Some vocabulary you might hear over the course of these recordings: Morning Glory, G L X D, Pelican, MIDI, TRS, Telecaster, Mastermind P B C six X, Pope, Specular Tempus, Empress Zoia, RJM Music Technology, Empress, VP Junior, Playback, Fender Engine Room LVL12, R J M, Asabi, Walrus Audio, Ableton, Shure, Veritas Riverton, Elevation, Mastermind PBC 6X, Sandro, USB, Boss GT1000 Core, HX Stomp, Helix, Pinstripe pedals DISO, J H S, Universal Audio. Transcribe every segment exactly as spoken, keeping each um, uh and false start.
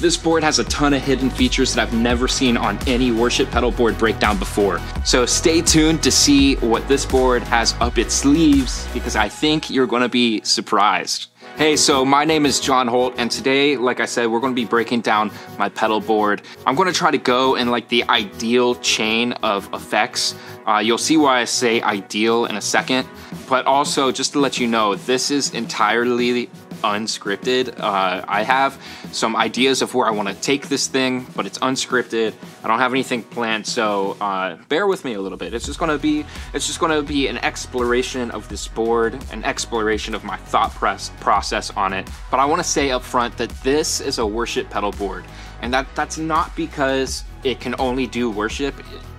This board has a ton of hidden features that I've never seen on any worship pedal board breakdown before. So stay tuned to see what this board has up its sleeves, because I think you're gonna be surprised. Hey, so my name is Jon Holt, and today, like I said, we're gonna be breaking down my pedal board. I'm gonna try to go in like the ideal chain of effects. Uh, you'll see why I say ideal in a second, but also just to let you know, this is entirely unscripted. Uh, I have some ideas of where I want to take this thing, but it's unscripted. I don't have anything planned, so uh, bear with me a little bit. It's just gonna be, it's just gonna be an exploration of this board, an exploration of my thought press process on it. But I want to say up front that this is a worship pedal board, and that that's not because it can only do worship.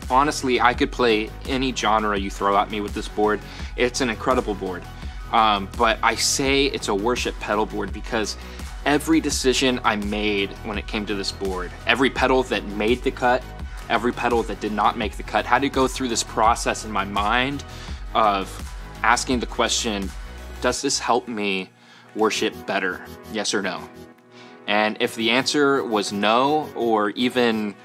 Honestly, I could play any genre you throw at me with this board. It's an incredible board. Um, but I say it's a worship pedal board because every decision I made when it came to this board, every pedal that made the cut, every pedal that did not make the cut, had to go through this process in my mind of asking the question, does this help me worship better? Yes or no? And if the answer was no, or even,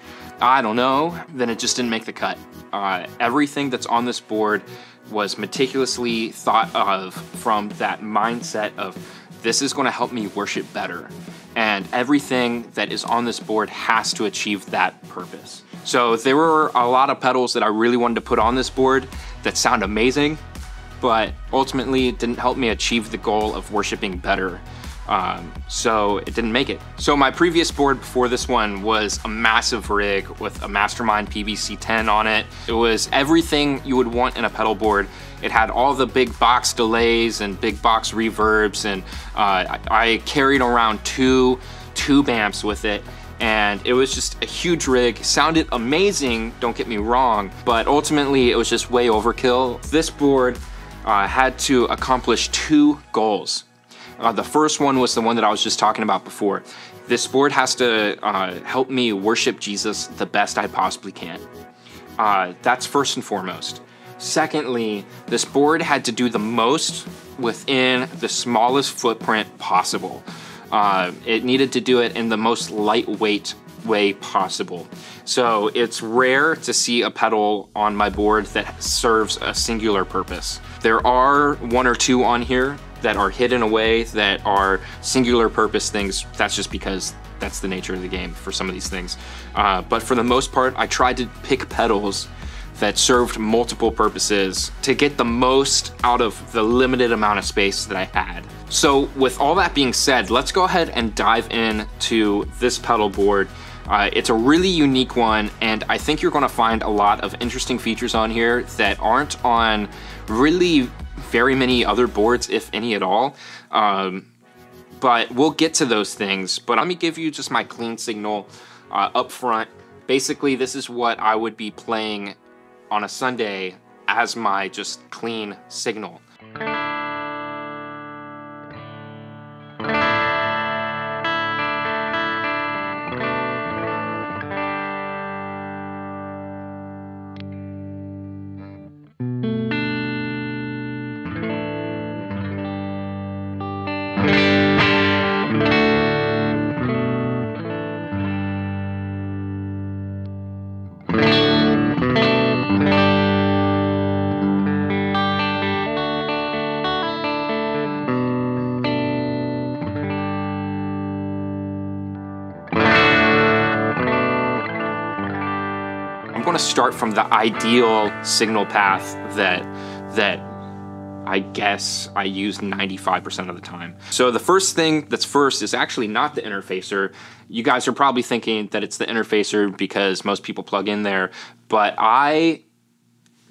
I don't know, then it just didn't make the cut. Uh, everything that's on this board was meticulously thought of from that mindset of, this is going to help me worship better. And everything that is on this board has to achieve that purpose. So there were a lot of pedals that I really wanted to put on this board that sound amazing, but ultimately it didn't help me achieve the goal of worshiping better. Um, so it didn't make it. So my previous board before this one was a massive rig with a Mastermind P B C ten on it. It was everything you would want in a pedal board. It had all the big box delays and big box reverbs, and uh, I carried around two tube amps with it, and it was just a huge rig. Sounded amazing, don't get me wrong, but ultimately it was just way overkill. This board uh, had to accomplish two goals. Uh, the first one was the one that I was just talking about before. This board has to uh, help me worship Jesus the best I possibly can. Uh, that's first and foremost. Secondly, this board had to do the most within the smallest footprint possible. Uh, it needed to do it in the most lightweight way possible. So it's rare to see a pedal on my board that serves a singular purpose. There are one or two on here that are hidden away, that are singular purpose things. That's just because that's the nature of the game for some of these things. Uh, but for the most part, I tried to pick pedals that served multiple purposes to get the most out of the limited amount of space that I had. So with all that being said, let's go ahead and dive into this pedal board. Uh, it's a really unique one, and I think you're gonna find a lot of interesting features on here that aren't on really very many other boards, if any at all. Um, but we'll get to those things. But let me give you just my clean signal uh, up front. Basically, this is what I would be playing on a Sunday as my just clean signal. Start from the ideal signal path that that I guess I use ninety-five percent of the time. So the first thing that's first is actually not the interfacer. You guys are probably thinking that it's the interfacer because most people plug in there, but I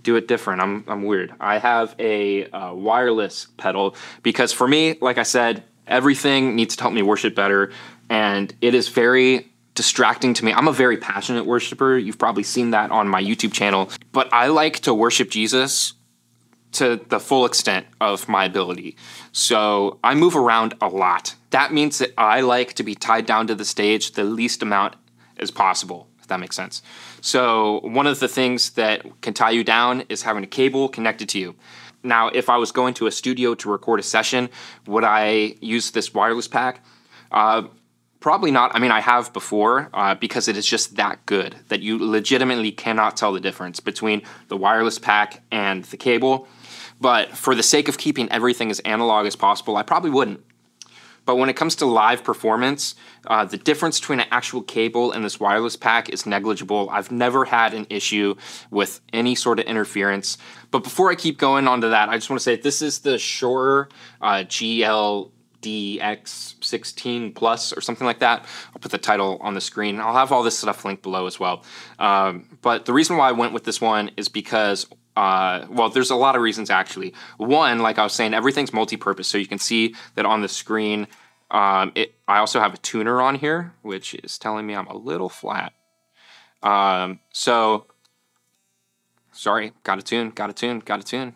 do it different. I'm, I'm weird. I have a uh, wireless pedal because for me, like I said, everything needs to help me worship better, and it is very distracting to me. I'm a very passionate worshiper. You've probably seen that on my YouTube channel, but I like to worship Jesus to the full extent of my ability. So I move around a lot. That means that I like to be tied down to the stage the least amount as possible, if that makes sense. So one of the things that can tie you down is having a cable connected to you. Now, if I was going to a studio to record a session, would I use this wireless pack? Uh, Probably not. I mean, I have before uh, because it is just that good that you legitimately cannot tell the difference between the wireless pack and the cable. But for the sake of keeping everything as analog as possible, I probably wouldn't. But when it comes to live performance, uh, the difference between an actual cable and this wireless pack is negligible. I've never had an issue with any sort of interference. But before I keep going onto that, I just want to say this is the Shure uh, G L X D sixteen Plus or something like that. I'll put the title on the screen. I'll have all this stuff linked below as well. Um, but the reason why I went with this one is because Uh, well, there's a lot of reasons, actually. One, like I was saying, everything's multi-purpose, so you can see that on the screen. Um, it, I also have a tuner on here, which is telling me I'm a little flat. Um, so, sorry, got a tune, got a tune, got a tune.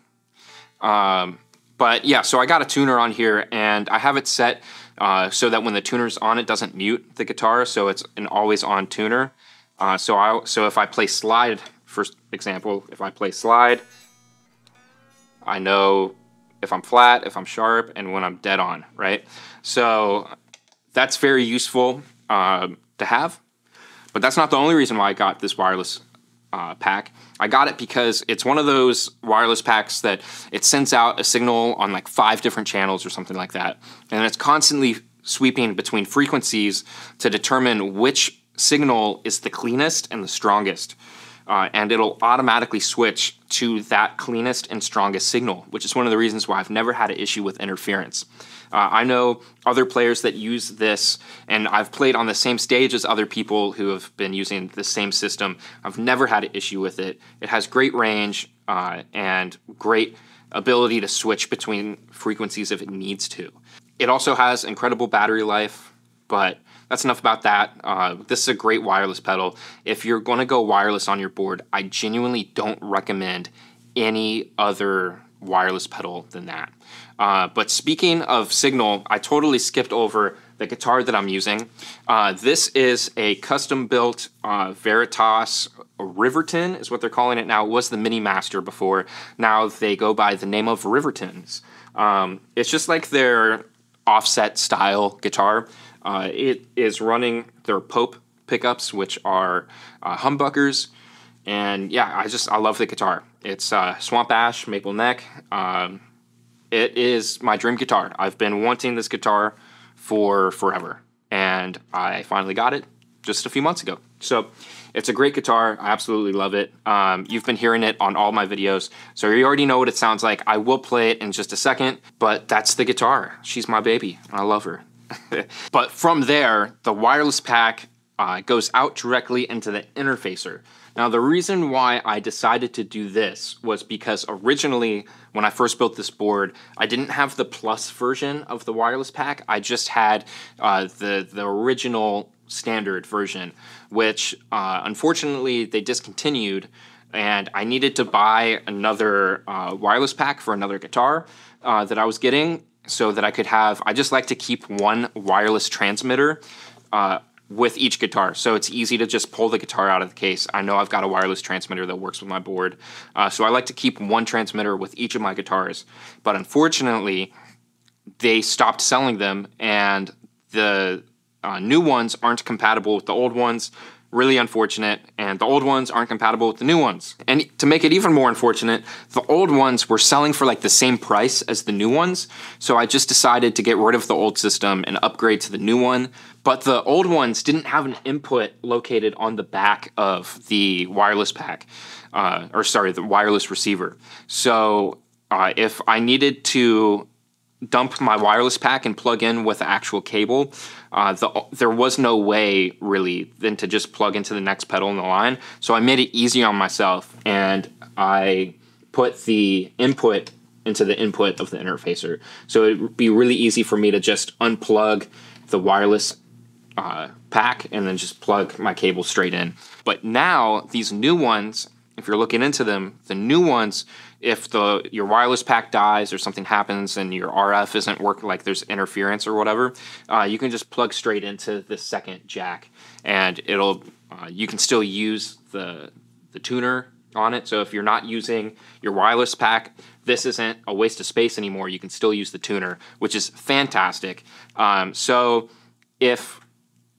Um, but yeah, so I got a tuner on here, and I have it set uh, so that when the tuner's on, it doesn't mute the guitar, so it's an always-on tuner. Uh, so I, so if I play slide. For example, if I play slide, I know if I'm flat, if I'm sharp, and when I'm dead on, right? So that's very useful uh, to have, but that's not the only reason why I got this wireless uh, pack. I got it because it's one of those wireless packs that it sends out a signal on like five different channels or something like that, and it's constantly sweeping between frequencies to determine which signal is the cleanest and the strongest. Uh, and it'll automatically switch to that cleanest and strongest signal, which is one of the reasons why I've never had an issue with interference. Uh, I know other players that use this, and I've played on the same stage as other people who have been using the same system. I've never had an issue with it. It has great range uh, and great ability to switch between frequencies if it needs to. It also has incredible battery life, but that's enough about that. Uh, this is a great wireless pedal. If you're gonna go wireless on your board, I genuinely don't recommend any other wireless pedal than that. Uh, but speaking of signal, I totally skipped over the guitar that I'm using. Uh, this is a custom built uh, Veritas Riverton is what they're calling it now. It was the Mini Master before. Now they go by the name of Rivertons. Um, it's just like their offset style guitar. Uh, it is running their Pope pickups, which are uh, humbuckers, and yeah, I just I love the guitar. It's uh, swamp ash, maple neck. Um, it is my dream guitar. I've been wanting this guitar for forever, and I finally got it just a few months ago. So it's a great guitar. I absolutely love it. Um, you've been hearing it on all my videos, so you already know what it sounds like. I will play it in just a second, but that's the guitar. She's my baby, and I love her. But from there, the wireless pack uh, goes out directly into the interfacer. Now, the reason why I decided to do this was because originally, when I first built this board, I didn't have the Plus version of the wireless pack. I just had uh, the, the original standard version, which uh, unfortunately they discontinued, and I needed to buy another uh, wireless pack for another guitar uh, that I was getting, so that I could have, I just like to keep one wireless transmitter uh, with each guitar. So it's easy to just pull the guitar out of the case. I know I've got a wireless transmitter that works with my board. Uh, so I like to keep one transmitter with each of my guitars. But unfortunately, they stopped selling them, and the uh, new ones aren't compatible with the old ones. Really unfortunate, and the old ones aren't compatible with the new ones. And to make it even more unfortunate, the old ones were selling for like the same price as the new ones, so I just decided to get rid of the old system and upgrade to the new one. But the old ones didn't have an input located on the back of the wireless pack, uh, or sorry, the wireless receiver. So uh, if I needed to dump my wireless pack and plug in with the actual cable, uh, the, there was no way really than to just plug into the next pedal in the line. So I made it easy on myself, and I put the input into the input of the interfacer. So it would be really easy for me to just unplug the wireless uh, pack and then just plug my cable straight in. But now these new ones, if you're looking into them, the new ones, if the your wireless pack dies or something happens and your R F isn't working, like there's interference or whatever, uh, you can just plug straight into the second jack, and it'll uh, you can still use the the tuner on it. So if you're not using your wireless pack, this isn't a waste of space anymore. You can still use the tuner, which is fantastic. Um, so if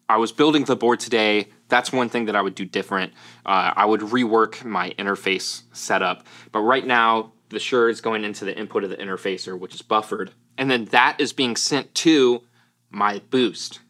I was building the board today, that's one thing that I would do different. Uh, I would rework my interface setup. But right now, the Shure is going into the input of the interfacer, which is buffered. And then that is being sent to my boost.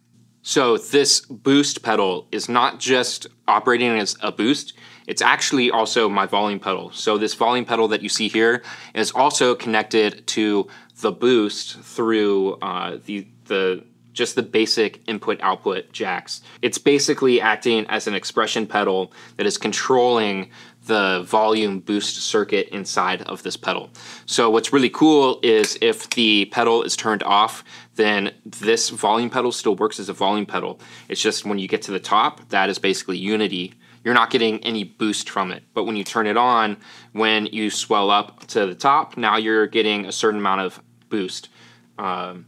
So this boost pedal is not just operating as a boost, it's actually also my volume pedal. So this volume pedal that you see here is also connected to the boost through uh, the, the just the basic input-output jacks. It's basically acting as an expression pedal that is controlling the volume boost circuit inside of this pedal. So what's really cool is if the pedal is turned off, then this volume pedal still works as a volume pedal. It's just when you get to the top, that is basically unity. You're not getting any boost from it. But when you turn it on, when you swell up to the top, now you're getting a certain amount of boost. Um,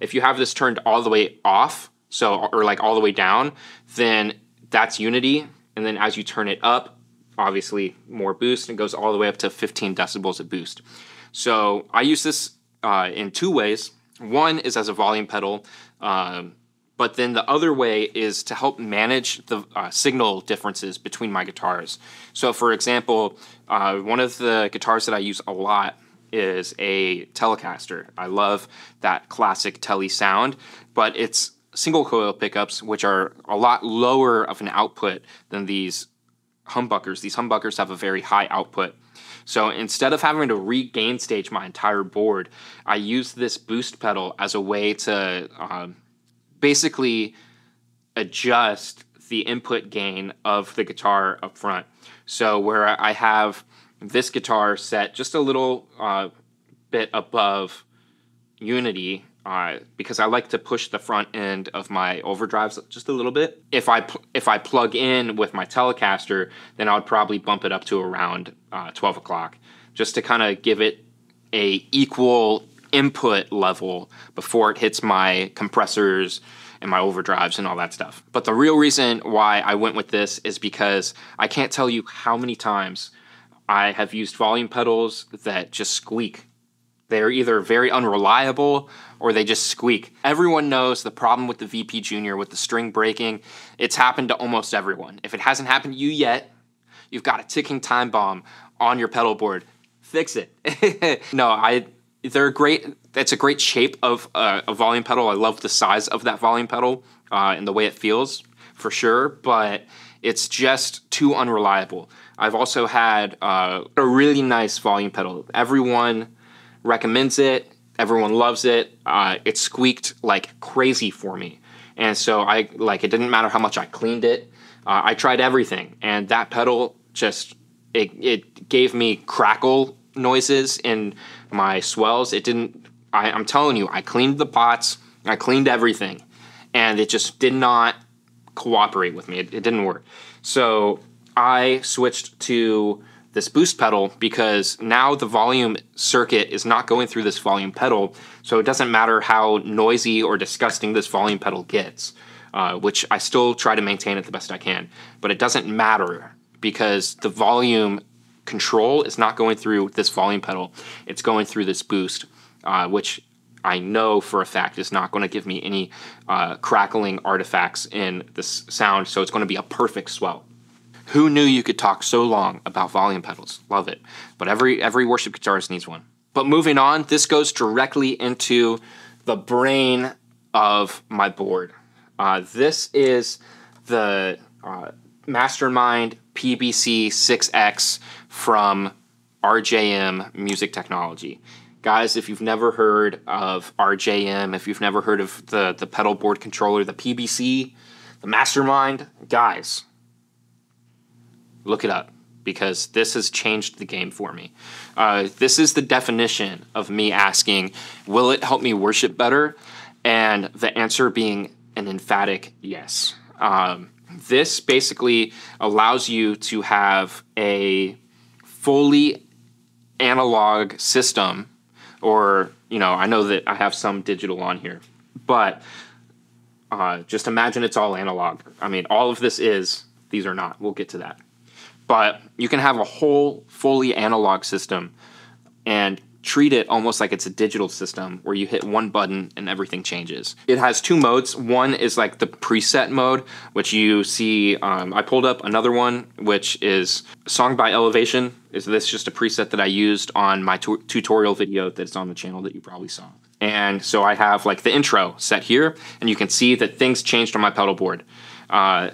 if you have this turned all the way off, so or like all the way down, then that's unity. And then as you turn it up, obviously more boost, and goes all the way up to fifteen decibels of boost. So I use this uh, in two ways. One is as a volume pedal, um, but then the other way is to help manage the uh, signal differences between my guitars. So for example, uh, one of the guitars that I use a lot is a Telecaster. I love that classic Tele sound, but it's single coil pickups, which are a lot lower of an output than these humbuckers. These humbuckers have a very high output. So instead of having to regain stage my entire board, I use this boost pedal as a way to um, basically adjust the input gain of the guitar up front. So where I have this guitar set just a little uh, bit above unity, uh, because I like to push the front end of my overdrives just a little bit. If I if I plug in with my Telecaster, then I would probably bump it up to around uh, twelve o'clock, just to kind of give it a equal input level before it hits my compressors and my overdrives and all that stuff. But the real reason why I went with this is because I can't tell you how many times I have used volume pedals that just squeak. They're either very unreliable or they just squeak. Everyone knows the problem with the V P Junior with the string breaking. It's happened to almost everyone. If it hasn't happened to you yet, you've got a ticking time bomb on your pedal board. Fix it. No, I, they're great. That's a great shape of a, a volume pedal. I love the size of that volume pedal uh, and the way it feels for sure, but it's just too unreliable. I've also had uh, a really nice volume pedal. Everyone recommends it. Everyone loves it. Uh, it squeaked like crazy for me. And so I like, it didn't matter how much I cleaned it. Uh, I tried everything. And that pedal just, it, it gave me crackle noises in my swells. It didn't, I, I'm telling you, I cleaned the pots. I cleaned everything. And it just did not cooperate with me. It, it didn't work. So I switched to this boost pedal because now the volume circuit is not going through this volume pedal, so it doesn't matter how noisy or disgusting this volume pedal gets, uh, which I still try to maintain it the best I can. But it doesn't matter because the volume control is not going through this volume pedal. It's going through this boost, uh, which I know for a fact is not going to give me any uh, crackling artifacts in this sound, so it's going to be a perfect swell. Who knew you could talk so long about volume pedals? Love it. But every every worship guitarist needs one. But moving on, this goes directly into the brain of my board. Uh, this is the uh, Mastermind P B C six X from R J M Music Technology. Guys, if you've never heard of R J M, if you've never heard of the, the pedal board controller, the P B C, the Mastermind, guys, look it up, because this has changed the game for me. Uh, this is the definition of me asking, will it help me worship better? And the answer being an emphatic yes. Um, this basically allows you to have a fully analog system, or, you know, I know that I have some digital on here, but uh, just imagine it's all analog. I mean, all of this is, these are not, we'll get to that. But you can have a whole fully analog system and treat it almost like it's a digital system where you hit one button and everything changes. It has two modes. One is like the preset mode, which you see, um, I pulled up another one, which is Song by Elevation. Is this just a preset that I used on my tu- tutorial video that's on the channel that you probably saw. And so I have like the intro set here, and you can see that things changed on my pedal board. Uh,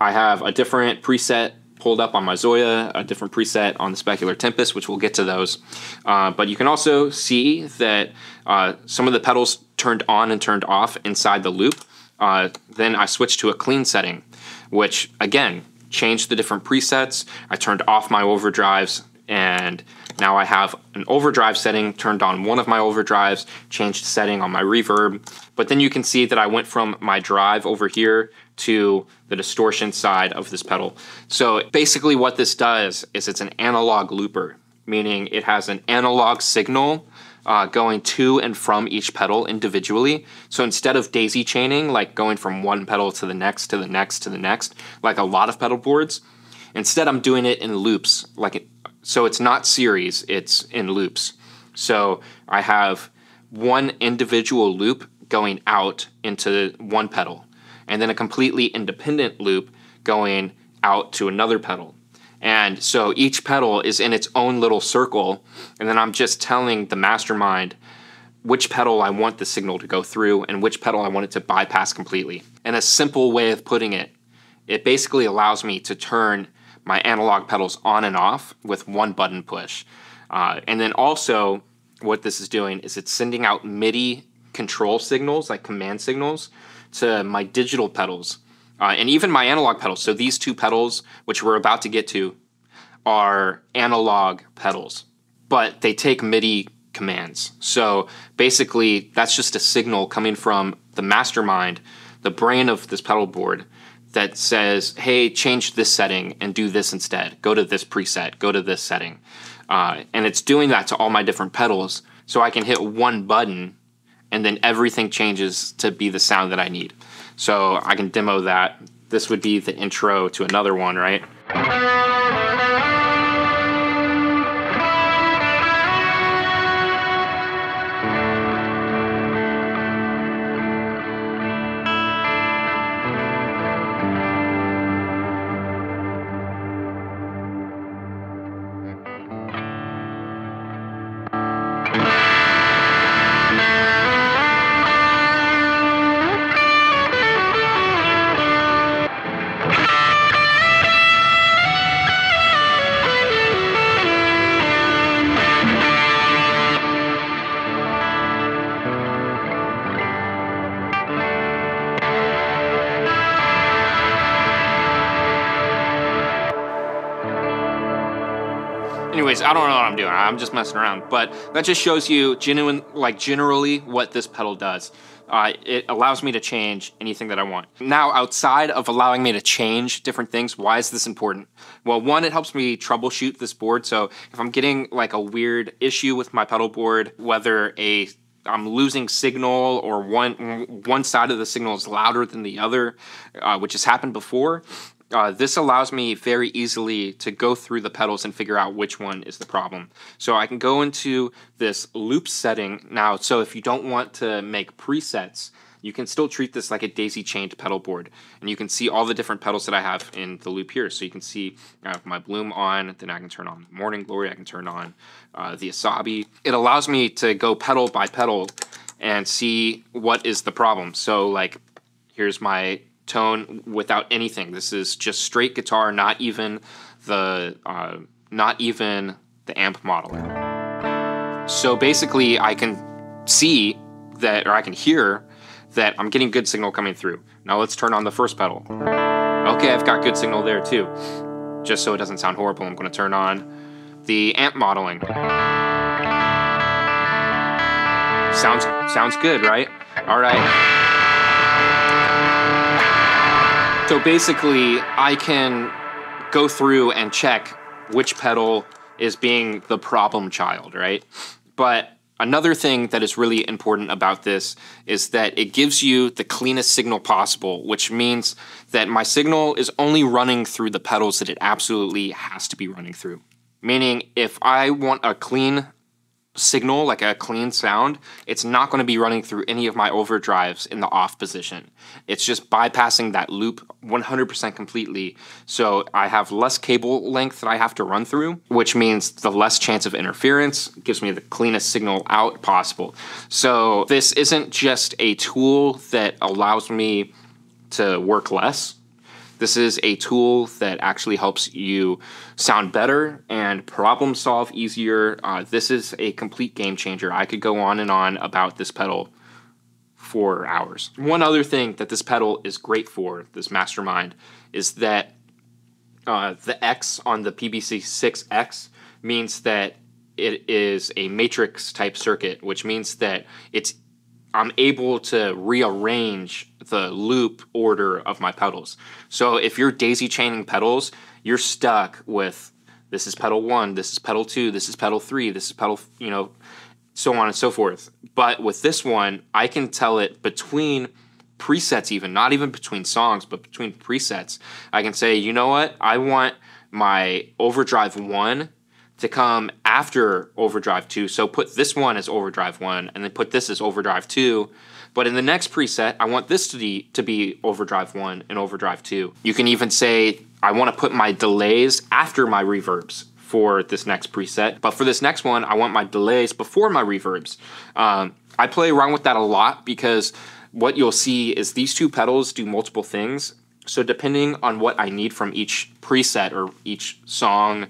I have a different preset pulled up on my Zoia, a different preset on the Specular Tempus, which we'll get to those. Uh, but you can also see that uh, some of the pedals turned on and turned off inside the loop. Uh, then I switched to a clean setting, which again, changed the different presets. I turned off my overdrives, and now I have an overdrive setting, turned on one of my overdrives, changed setting on my reverb. But then you can see that I went from my drive over here to the distortion side of this pedal. So basically what this does is it's an analog looper, meaning it has an analog signal uh, going to and from each pedal individually. So instead of daisy chaining, like going from one pedal to the next, to the next, to the next, like a lot of pedal boards, instead I'm doing it in loops. Like it, so it's not series, it's in loops. So I have one individual loop going out into one pedal, and then a completely independent loop going out to another pedal. And so each pedal is in its own little circle, and then I'm just telling the Mastermind which pedal I want the signal to go through and which pedal I want it to bypass completely. And a simple way of putting it, it basically allows me to turn my analog pedals on and off with one button push. Uh, and then also what this is doing is it's sending out MIDI control signals, like command signals, to my digital pedals, uh, and even my analog pedals. So these two pedals, which we're about to get to, are analog pedals, but they take MIDI commands. So basically that's just a signal coming from the Mastermind, the brain of this pedal board, that says, hey, change this setting and do this instead. Go to this preset, go to this setting. Uh, and it's doing that to all my different pedals, so I can hit one button and then everything changes to be the sound that I need. So I can demo that. This would be the intro to another one, right? Anyways, I don't know what I'm doing. I'm just messing around. But that just shows you genuine, like generally what this pedal does. Uh, it allows me to change anything that I want. Now, outside of allowing me to change different things, why is this important? Well, one, it helps me troubleshoot this board. So if I'm getting like a weird issue with my pedal board, whether a I'm losing signal or one, one side of the signal is louder than the other, uh, which has happened before, Uh, this allows me very easily to go through the pedals and figure out which one is the problem. So I can go into this loop setting now. So if you don't want to make presets, you can still treat this like a daisy chained pedal board. And you can see all the different pedals that I have in the loop here. So you can see I have my Bloom on, then I can turn on Morning Glory, I can turn on uh, the Asabi. It allows me to go pedal by pedal and see what is the problem. So like, here's my tone without anything. This is just straight guitar, not even the uh, not even the amp modeler. So basically I can see that, or I can hear that I'm getting good signal coming through. Now let's turn on the first pedal. Okay, I've got good signal there too. Just so it doesn't sound horrible, I'm gonna turn on the amp modeling. Sounds, sounds good, right? All right. So basically, I can go through and check which pedal is being the problem child, right? But another thing that is really important about this is that it gives you the cleanest signal possible, which means that my signal is only running through the pedals that it absolutely has to be running through. Meaning, if I want a clean signal, like a clean sound, it's not going to be running through any of my overdrives in the off position. It's just bypassing that loop one hundred percent completely, so I have less cable length that I have to run through, which means the less chance of interference, gives me the cleanest signal out possible. So this isn't just a tool that allows me to work less. This is a tool that actually helps you sound better and problem solve easier. Uh, this is a complete game changer. I could go on and on about this pedal for hours. One other thing that this pedal is great for, this Mastermind, is that uh, the X on the P B C six X means that it is a matrix type circuit, which means that it's I'm able to rearrange the loop order of my pedals. So if you're daisy chaining pedals, you're stuck with this is pedal one, this is pedal two, this is pedal three, this is pedal, you know, so on and so forth. But with this one, I can tell it between presets even, not even between songs, but between presets. I can say, you know what, I want my overdrive one to come after overdrive two. So put this one as overdrive one and then put this as overdrive two. But in the next preset, I want this to be, to be overdrive one and overdrive two. You can even say, I want to put my delays after my reverbs for this next preset. But for this next one, I want my delays before my reverbs. Um, I play around with that a lot because what you'll see is these two pedals do multiple things. So depending on what I need from each preset or each song,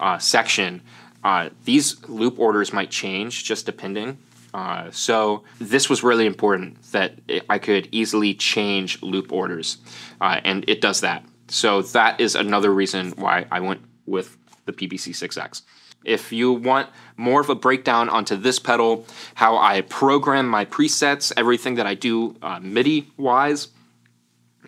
Uh, section, uh, these loop orders might change just depending. Uh, so this was really important that it, I could easily change loop orders, uh, and it does that. So that is another reason why I went with the P B C six X. If you want more of a breakdown onto this pedal, how I program my presets, everything that I do uh, MIDI wise,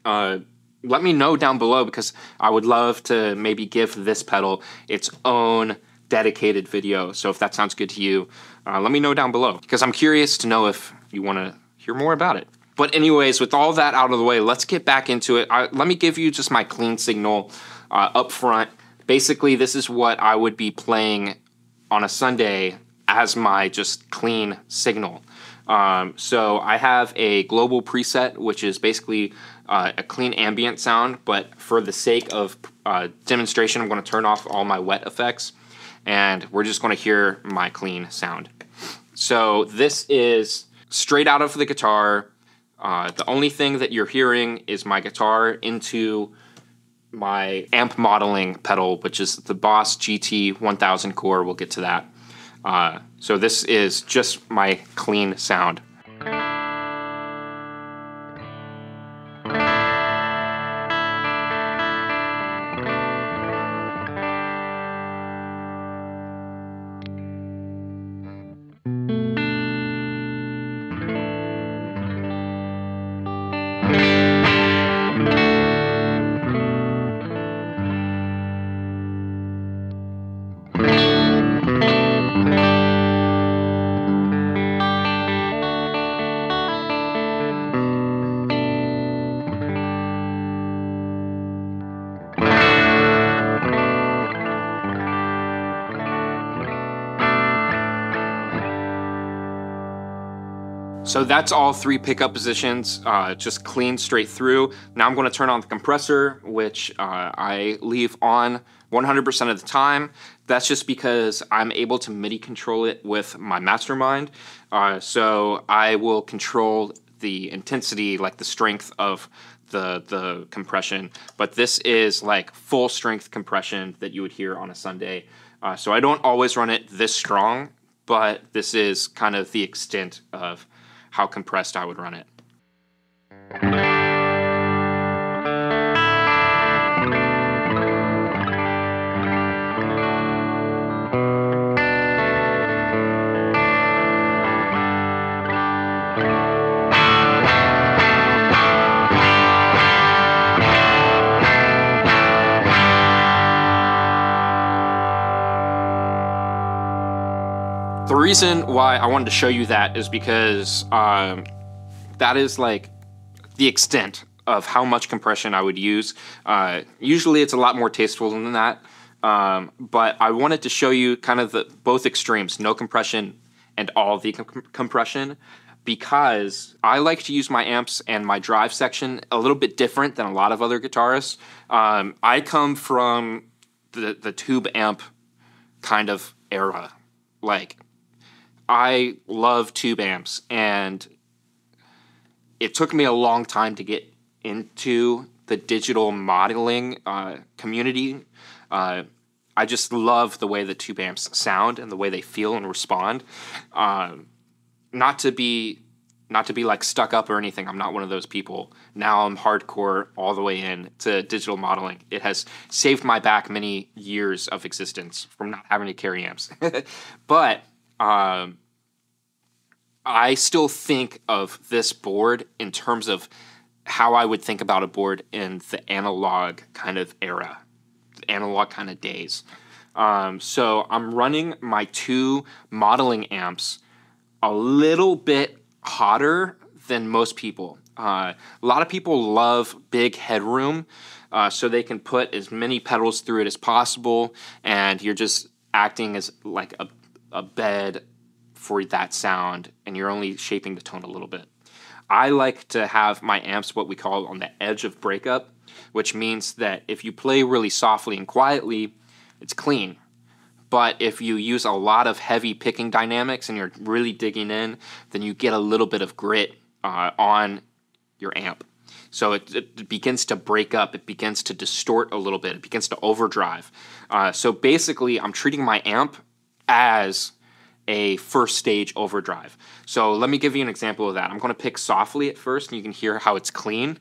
uh, let me know down below, because I would love to maybe give this pedal its own dedicated video. So if that sounds good to you, uh, let me know down below, because I'm curious to know if you want to hear more about it. But anyways, with all that out of the way, let's get back into it. I, let me give you just my clean signal uh, up front. Basically, this is what I would be playing on a Sunday as my just clean signal. Um, so I have a global preset, which is basically uh, a clean ambient sound, but for the sake of uh, demonstration, I'm going to turn off all my wet effects, and we're just going to hear my clean sound. So this is straight out of the guitar. Uh, the only thing that you're hearing is my guitar into my amp modeling pedal, which is the Boss G T one thousand Core. We'll get to that. Uh, so this is just my clean sound. So that's all three pickup positions, uh, just clean straight through. Now I'm going to turn on the compressor, which uh, I leave on one hundred percent of the time. That's just because I'm able to MIDI control it with my Mastermind. Uh, so I will control the intensity, like the strength of the, the compression. But this is like full strength compression that you would hear on a Sunday. Uh, so I don't always run it this strong, but this is kind of the extent of how compressed I would run it. The reason why I wanted to show you that is because um, that is like the extent of how much compression I would use. Uh, usually it's a lot more tasteful than that, Um, but I wanted to show you kind of the both extremes, no compression and all the com compression, because I like to use my amps and my drive section a little bit different than a lot of other guitarists. Um, I come from the, the tube amp kind of era. Like, I love tube amps, and it took me a long time to get into the digital modeling uh, community. Uh, I just love the way the tube amps sound and the way they feel and respond. Um, not to be, not to be like stuck up or anything. I'm not one of those people. Now I'm hardcore all the way in to digital modeling. It has saved my back many years of existence from not having to carry amps. But um, I still think of this board in terms of how I would think about a board in the analog kind of era. Analog kind of days. Um, so I'm running my two modeling amps a little bit hotter than most people. Uh, a lot of people love big headroom, uh, so they can put as many pedals through it as possible, and you're just acting as like a, a bed for that sound, and you're only shaping the tone a little bit. I like to have my amps what we call on the edge of breakup, which means that if you play really softly and quietly, it's clean. But if you use a lot of heavy picking dynamics and you're really digging in, then you get a little bit of grit uh, on your amp. So it, it begins to break up. It begins to distort a little bit. It begins to overdrive. Uh, so basically, I'm treating my amp as a first stage overdrive. So let me give you an example of that. I'm going to pick softly at first, and you can hear how it's clean.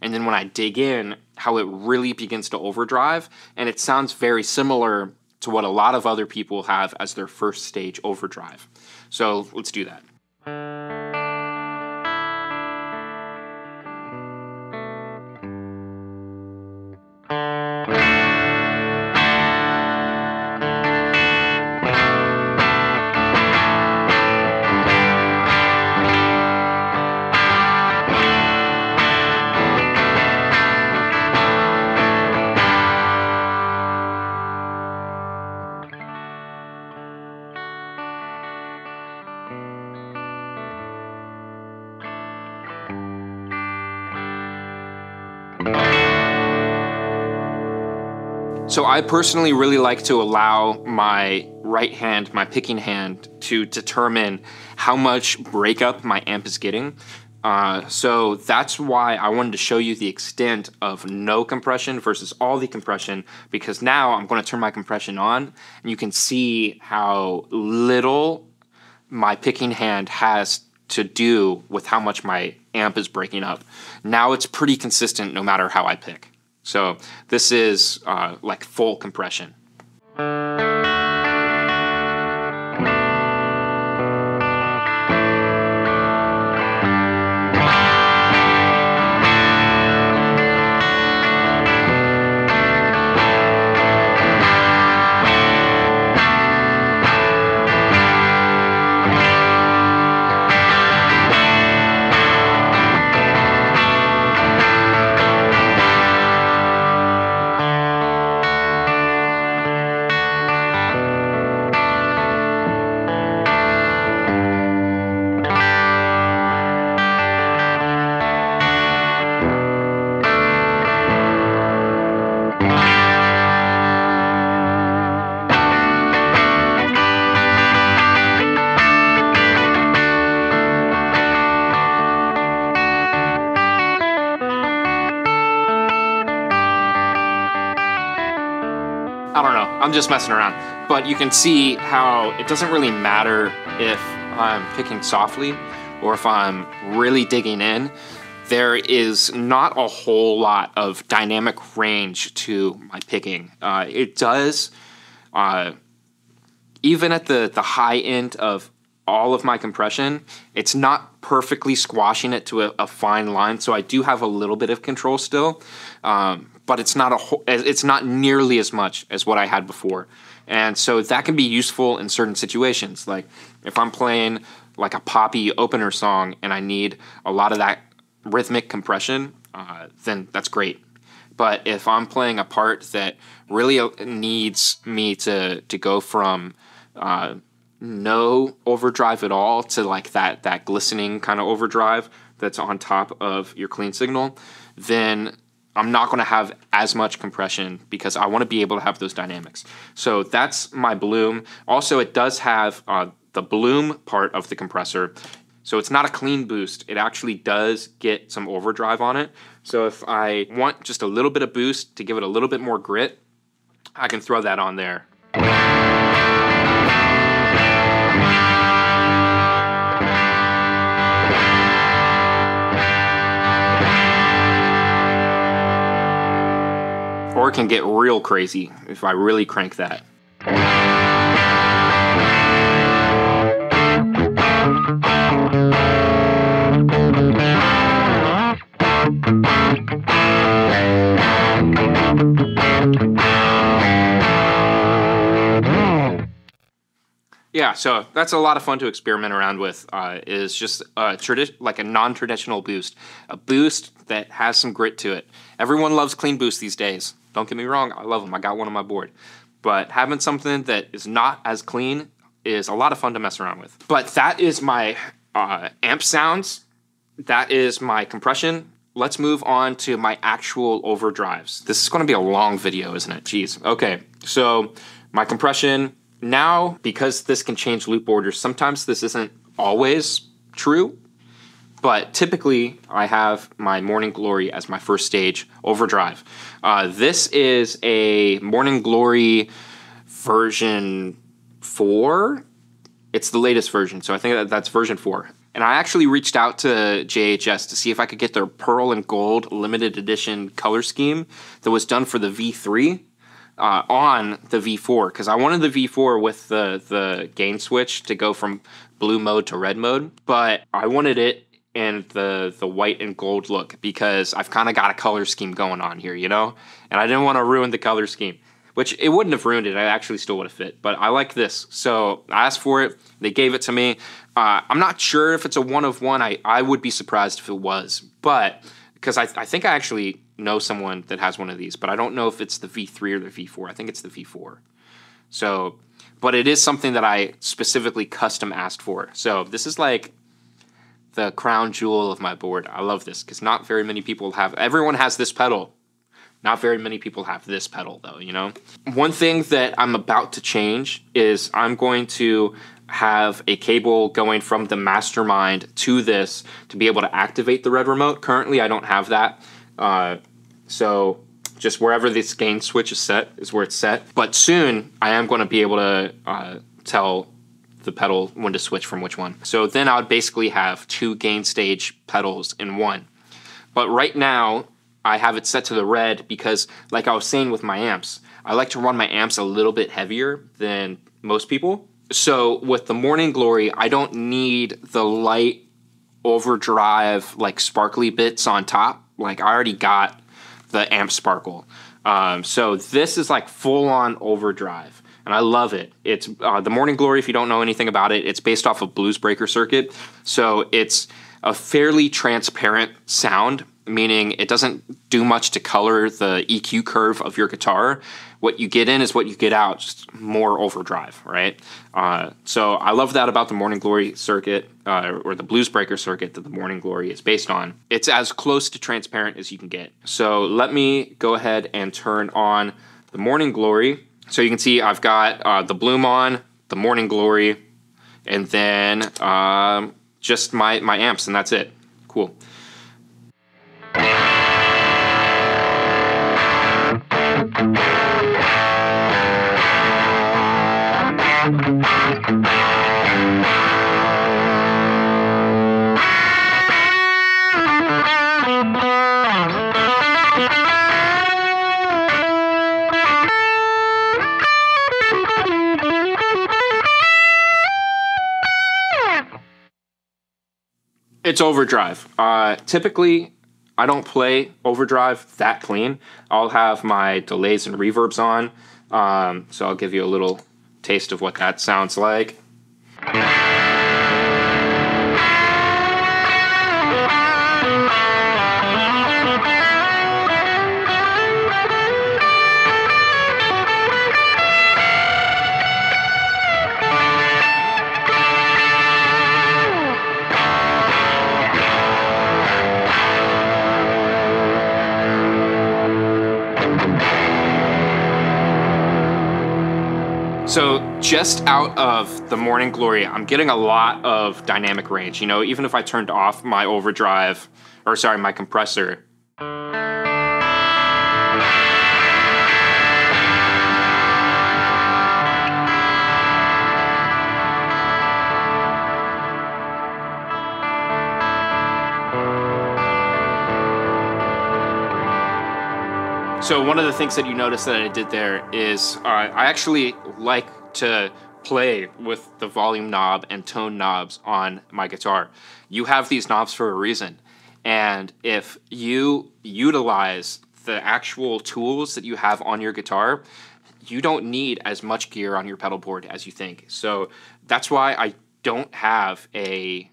And then when I dig in, how it really begins to overdrive. And it sounds very similar to what a lot of other people have as their first stage overdrive. So let's do that. So I personally really like to allow my right hand, my picking hand, to determine how much breakup my amp is getting. Uh, so that's why I wanted to show you the extent of no compression versus all the compression, because now I'm going to turn my compression on, and you can see how little my picking hand has to do with how much my amp is breaking up. Now it's pretty consistent no matter how I pick. So this is uh, like full compression. I'm just messing around, but you can see how it doesn't really matter if I'm picking softly or if I'm really digging in. There is not a whole lot of dynamic range to my picking. Uh, it does, uh, even at the, the high end of all of my compression, it's not perfectly squashing it to a, a fine line, so I do have a little bit of control still. Um, but it's not a whole, it's not nearly as much as what I had before. And so that can be useful in certain situations. Like if I'm playing like a poppy opener song and I need a lot of that rhythmic compression, uh, then that's great. But if I'm playing a part that really needs me to, to go from uh, no overdrive at all to like that, that glistening kind of overdrive that's on top of your clean signal, then I'm not going to have as much compression because I want to be able to have those dynamics. So that's my Bloom. Also, it does have uh, the Bloom part of the compressor. So it's not a clean boost. It actually does get some overdrive on it. So if I want just a little bit of boost to give it a little bit more grit, I can throw that on there. Or it can get real crazy if I really crank that. Yeah, so that's a lot of fun to experiment around with, uh, is just a like a non-traditional boost, a boost that has some grit to it. Everyone loves clean boosts these days. Don't get me wrong, I love them. I got one on my board. But having something that is not as clean is a lot of fun to mess around with. But that is my uh, amp sounds. That is my compression. Let's move on to my actual overdrives. This is going to be a long video, isn't it? Jeez. Okay, so my compression... Now, because this can change loop orders, sometimes this isn't always true, but typically I have my Morning Glory as my first stage overdrive. Uh, this is a Morning Glory version four. It's the latest version, so I think that that's version four. And I actually reached out to J H S to see if I could get their Pearl and Gold limited edition color scheme that was done for the V three. Uh, on the V four, because I wanted the V four with the, the gain switch to go from blue mode to red mode, but I wanted it in the, the white and gold look because I've kind of got a color scheme going on here, you know? And I didn't want to ruin the color scheme, which it wouldn't have ruined it. I actually still would have fit, but I like this. So I asked for it. They gave it to me. Uh, I'm not sure if it's a one of one. I, I would be surprised if it was, but because I, I think I actually... know someone that has one of these, but I don't know if it's the V three or the V four. I think it's the V four. So, but it is something that I specifically custom asked for. So this is like the crown jewel of my board. I love this because not very many people have, everyone has this pedal. Not very many people have this pedal though, you know? One thing that I'm about to change is I'm going to have a cable going from the Mastermind to this to be able to activate the red remote. Currently, I don't have that. Uh, so just wherever this gain switch is set is where it's set. But soon I am going to be able to uh, tell the pedal when to switch from which one. So then I would basically have two gain stage pedals in one. But right now I have it set to the red because, like I was saying with my amps, I like to run my amps a little bit heavier than most people. So with the Morning Glory, I don't need the light overdrive, like sparkly bits on top. Like I already got the amp sparkle. Um, so this is like full on overdrive and I love it. It's uh, the Morning Glory, if you don't know anything about it, it's based off of Blues Breaker Circuit. So it's a fairly transparent sound, meaning it doesn't do much to color the E Q curve of your guitar. What you get in is what you get out, just more overdrive, right? Uh, so I love that about the Morning Glory circuit, uh, or the Blues Breaker circuit that the Morning Glory is based on. It's as close to transparent as you can get. So let me go ahead and turn on the Morning Glory. So you can see I've got uh, the Bloom on, the Morning Glory, and then um, just my, my amps, and that's it. Cool. It's overdrive. Uh, typically, I don't play overdrive that clean. I'll have my delays and reverbs on, um, so I'll give you a little taste of what that sounds like. So just out of the Morning Glory, I'm getting a lot of dynamic range. You know, even if I turned off my overdrive, or sorry, my compressor, so one of the things that you notice that I did there is uh, I actually like to play with the volume knob and tone knobs on my guitar. You have these knobs for a reason. And if you utilize the actual tools that you have on your guitar, you don't need as much gear on your pedal board as you think. So that's why I don't have a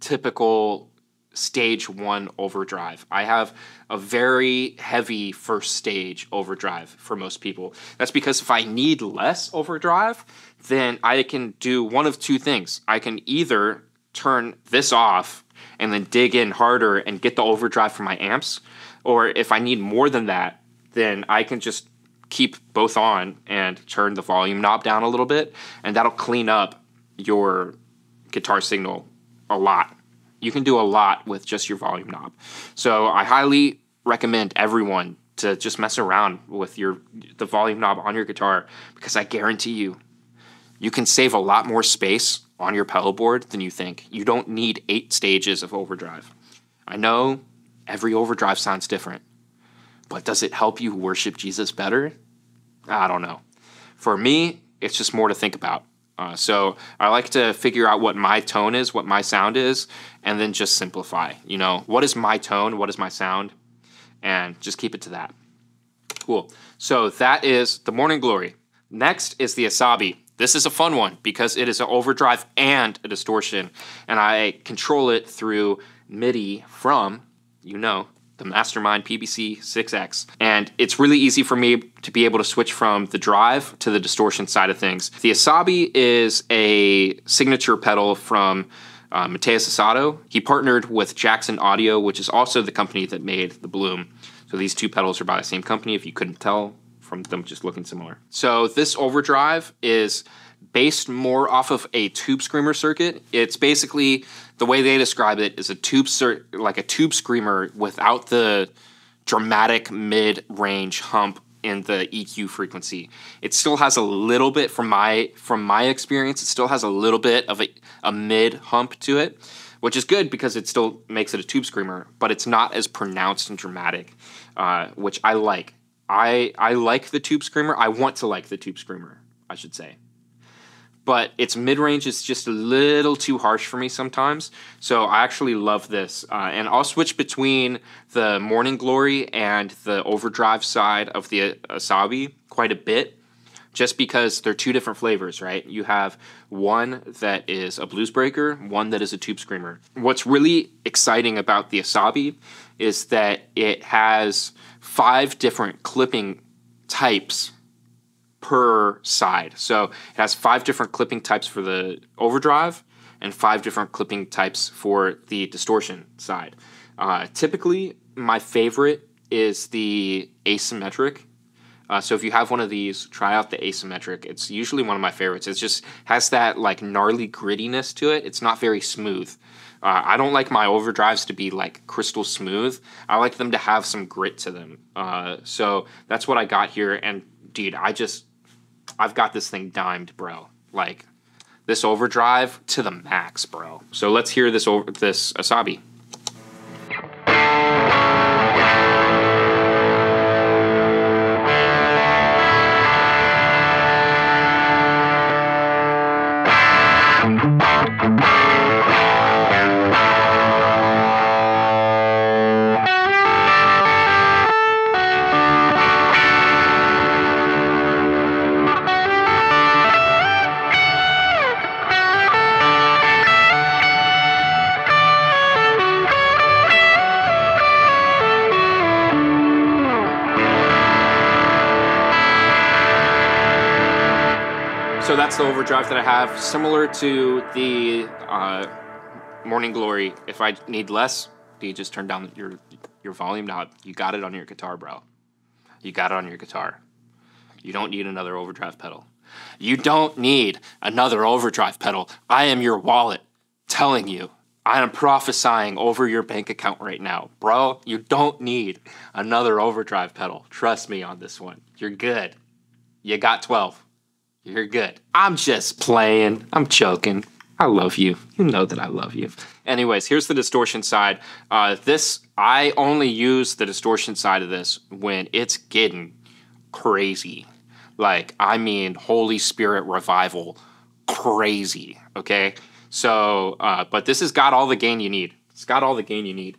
typical stage one overdrive. I have a very heavy first stage overdrive for most people. That's because if I need less overdrive, then I can do one of two things. I can either turn this off and then dig in harder and get the overdrive from my amps, or if I need more than that, then I can just keep both on and turn the volume knob down a little bit, and that'll clean up your guitar signal a lot. You can do a lot with just your volume knob. So I highly recommend everyone to just mess around with your the volume knob on your guitar, because I guarantee you, you can save a lot more space on your pedal board than you think. You don't need eight stages of overdrive. I know every overdrive sounds different, but does it help you worship Jesus better? I don't know. For me, it's just more to think about. Uh, so I like to figure out what my tone is, what my sound is, and then just simplify. You know, what is my tone? What is my sound? And just keep it to that. Cool. So that is the Morning Glory. Next is the Asabi. This is a fun one because it is an overdrive and a distortion, and I control it through MIDI from, you know, the Mastermind P B C six X. And it's really easy for me to be able to switch from the drive to the distortion side of things. The Asabi is a signature pedal from uh, Mateus Asato. He partnered with Jackson Audio, which is also the company that made the Bloom. So these two pedals are by the same company, if you couldn't tell from them just looking similar. So this overdrive is based more off of a tube screamer circuit. It's basically, the way they describe it is a tube cir like a tube screamer without the dramatic mid-range hump in the E Q frequency. It still has a little bit, from my from my experience, it still has a little bit of a, a mid hump to it, which is good because it still makes it a tube screamer, but it's not as pronounced and dramatic, uh, which I like. I I like the tube screamer. I want to like the tube screamer, I should say. But its mid-range is just a little too harsh for me sometimes. So I actually love this. Uh, and I'll switch between the Morning Glory and the overdrive side of the Asabi quite a bit, just because they're two different flavors, right? You have one that is a blues breaker, one that is a tube screamer. What's really exciting about the Asabi is that it has five different clipping types per side. So it has five different clipping types for the overdrive and five different clipping types for the distortion side. Uh, typically, my favorite is the asymmetric. Uh, so if you have one of these, try out the asymmetric. It's usually one of my favorites. It just has that like gnarly grittiness to it. It's not very smooth. Uh, I don't like my overdrives to be like crystal smooth. I like them to have some grit to them. Uh, so that's what I got here. And dude, I just, I've got this thing dimed, bro. Like, this overdrive to the max, bro. So let's hear this over this Asabi. So that's the overdrive that I have, similar to the uh, Morning Glory. If I need less, you just turn down your your volume knob. You got it on your guitar, bro. You got it on your guitar. You don't need another overdrive pedal. You don't need another overdrive pedal. I am your wallet telling you. I am prophesying over your bank account right now. Bro, you don't need another overdrive pedal. Trust me on this one. You're good. You got twelve. You're good. I'm just playing. I'm joking. I love you. You know that I love you. Anyways, here's the distortion side. Uh, this, I only use the distortion side of this when it's getting crazy. Like, I mean, Holy Spirit revival crazy, okay? So, uh, but this has got all the gain you need. It's got all the gain you need.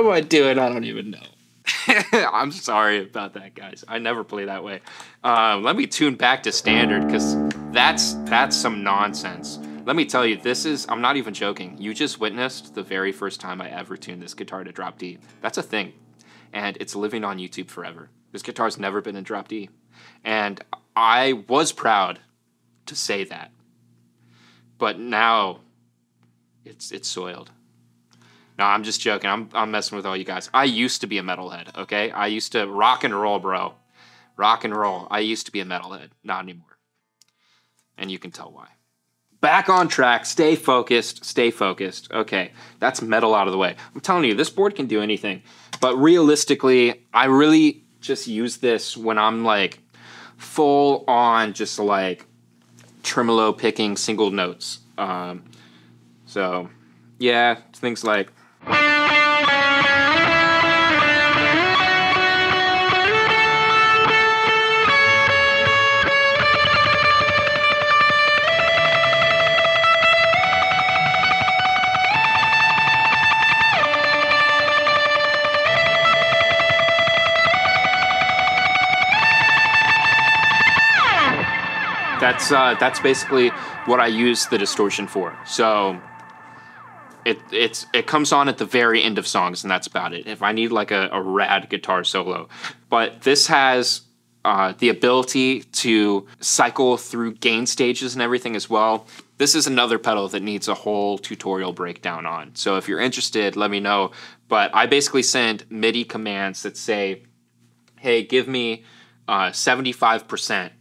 I do it. I don't even know. I'm sorry about that, guys. I never play that way. Uh, let me tune back to standard because that's that's some nonsense. Let me tell you, this is, I'm not even joking. You just witnessed the very first time I ever tuned this guitar to drop D. That's a thing. And it's living on YouTube forever. This guitar's never been in drop D. And I was proud to say that. But now it's it's soiled. No, I'm just joking. I'm, I'm messing with all you guys. I used to be a metalhead, okay? I used to rock and roll, bro. Rock and roll. I used to be a metalhead. Not anymore. And you can tell why. Back on track. Stay focused. Stay focused. Okay, that's metal out of the way. I'm telling you, this board can do anything. But realistically, I really just use this when I'm like full on just like tremolo picking single notes. Um, so, yeah, things like... That's, uh, that's basically what I use the distortion for. So... It, it's, it comes on at the very end of songs, and that's about it. If I need, like, a, a rad guitar solo. But this has uh, the ability to cycle through gain stages and everything as well. This is another pedal that needs a whole tutorial breakdown on. So if you're interested, let me know. But I basically send MIDI commands that say, hey, give me uh, seventy-five percent.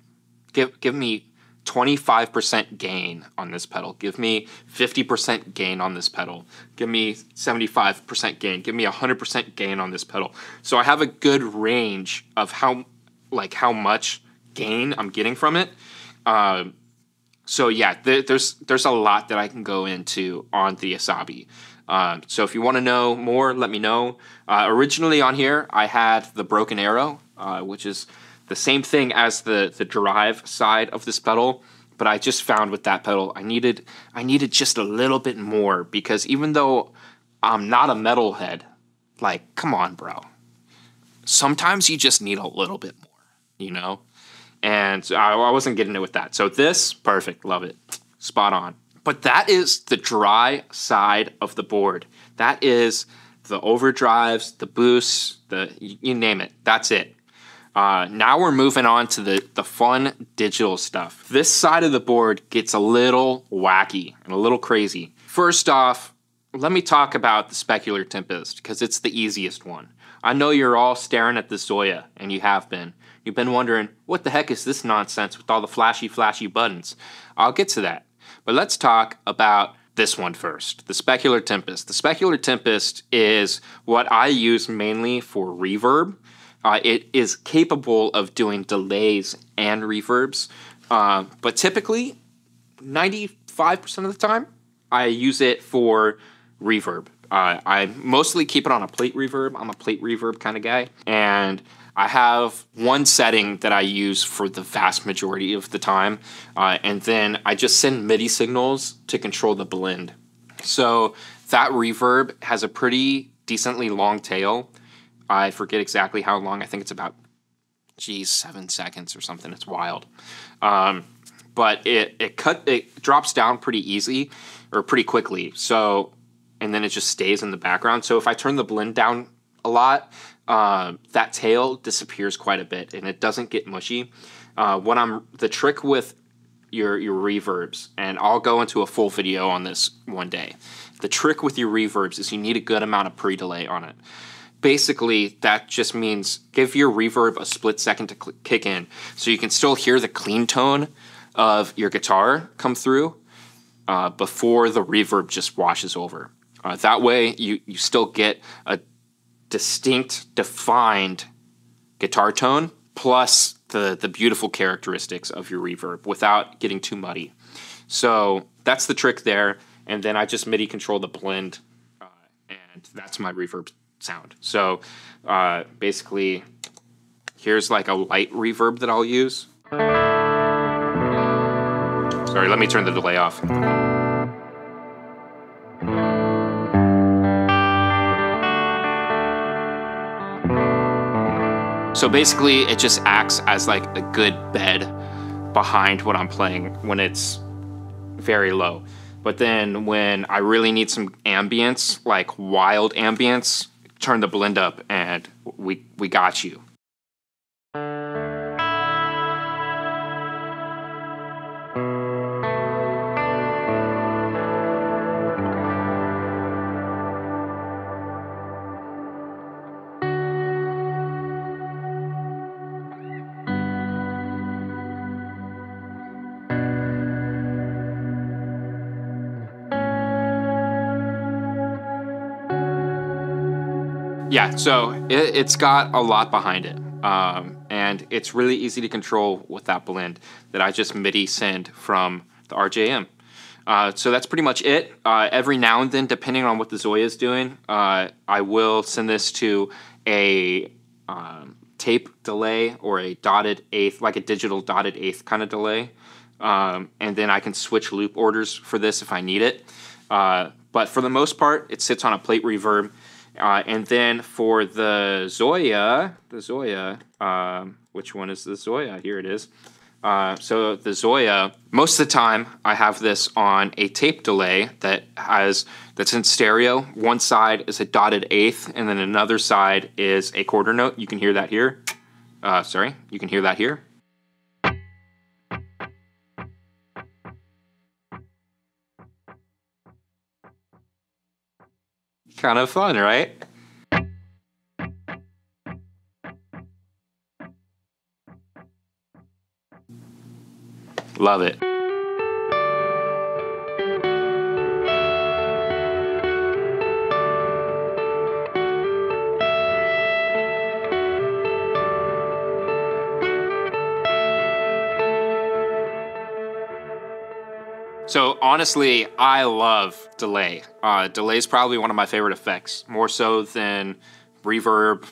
Give, give me... twenty-five percent gain on this pedal. Give me fifty percent gain on this pedal. Give me seventy-five percent gain. Give me one hundred percent gain on this pedal. So I have a good range of how, like, how much gain I'm getting from it. Um, so yeah, th there's there's a lot that I can go into on the Asabi. Um, so if you want to know more, let me know. Uh, originally on here, I had the Broken Arrow, uh, which is the same thing as the, the drive side of this pedal, but I just found with that pedal, I needed I needed just a little bit more, because even though I'm not a metalhead, like, come on, bro. Sometimes you just need a little bit more, you know? And I, I wasn't getting it with that. So this, perfect, love it, spot on. But that is the dry side of the board. That is the overdrives, the boosts, the you name it, that's it. Uh, now we're moving on to the, the fun digital stuff. This side of the board gets a little wacky and a little crazy. First off, let me talk about the Specular Tempus, because it's the easiest one. I know you're all staring at the Zoia, and you have been. You've been wondering, what the heck is this nonsense with all the flashy, flashy buttons? I'll get to that. But let's talk about this one first, the Specular Tempest. The Specular Tempest is what I use mainly for reverb. Uh, it is capable of doing delays and reverbs, uh, but typically ninety-five percent of the time I use it for reverb. Uh, I mostly keep it on a plate reverb. I'm a plate reverb kind of guy. And I have one setting that I use for the vast majority of the time. Uh, and then I just send MIDI signals to control the blend. So that reverb has a pretty decently long tail. I forget exactly how long. I think it's about, geez, seven seconds or something. It's wild. Um, but it, it, cut, it drops down pretty easy or pretty quickly. So... and then it just stays in the background. So if I turn the blend down a lot, uh, that tail disappears quite a bit and it doesn't get mushy. Uh, what I'm the trick with your, your reverbs, and I'll go into a full video on this one day. The trick with your reverbs is you need a good amount of pre-delay on it. Basically, that just means give your reverb a split second to kick in so you can still hear the clean tone of your guitar come through uh, before the reverb just washes over. Uh, that way, you, you still get a distinct, defined guitar tone, plus the, the beautiful characteristics of your reverb without getting too muddy. So that's the trick there. And then I just MIDI control the blend, uh, and that's my reverb sound. So uh, basically, here's like a light reverb that I'll use. Sorry, let me turn the delay off. So basically, it just acts as like a good bed behind what I'm playing when it's very low. But then when I really need some ambience, like wild ambience, turn the blend up and we, we got you. Yeah, so it, it's got a lot behind it, um, and it's really easy to control with that blend that I just MIDI send from the R J M. Uh, so that's pretty much it. Uh, every now and then, depending on what the Zoia is doing, uh, I will send this to a um, tape delay or a dotted eighth, like a digital dotted eighth kind of delay, um, and then I can switch loop orders for this if I need it. Uh, but for the most part, it sits on a plate reverb. Uh, and then for the Zoia, the Zoia, um, which one is the Zoia? Here it is. Uh, so the Zoia, most of the time I have this on a tape delay that has that's in stereo. One side is a dotted eighth, and then another side is a quarter note. You can hear that here. Uh, sorry, you can hear that here. Kind of fun, right? Love it. So honestly, I love delay. Uh, delay is probably one of my favorite effects, more so than reverb,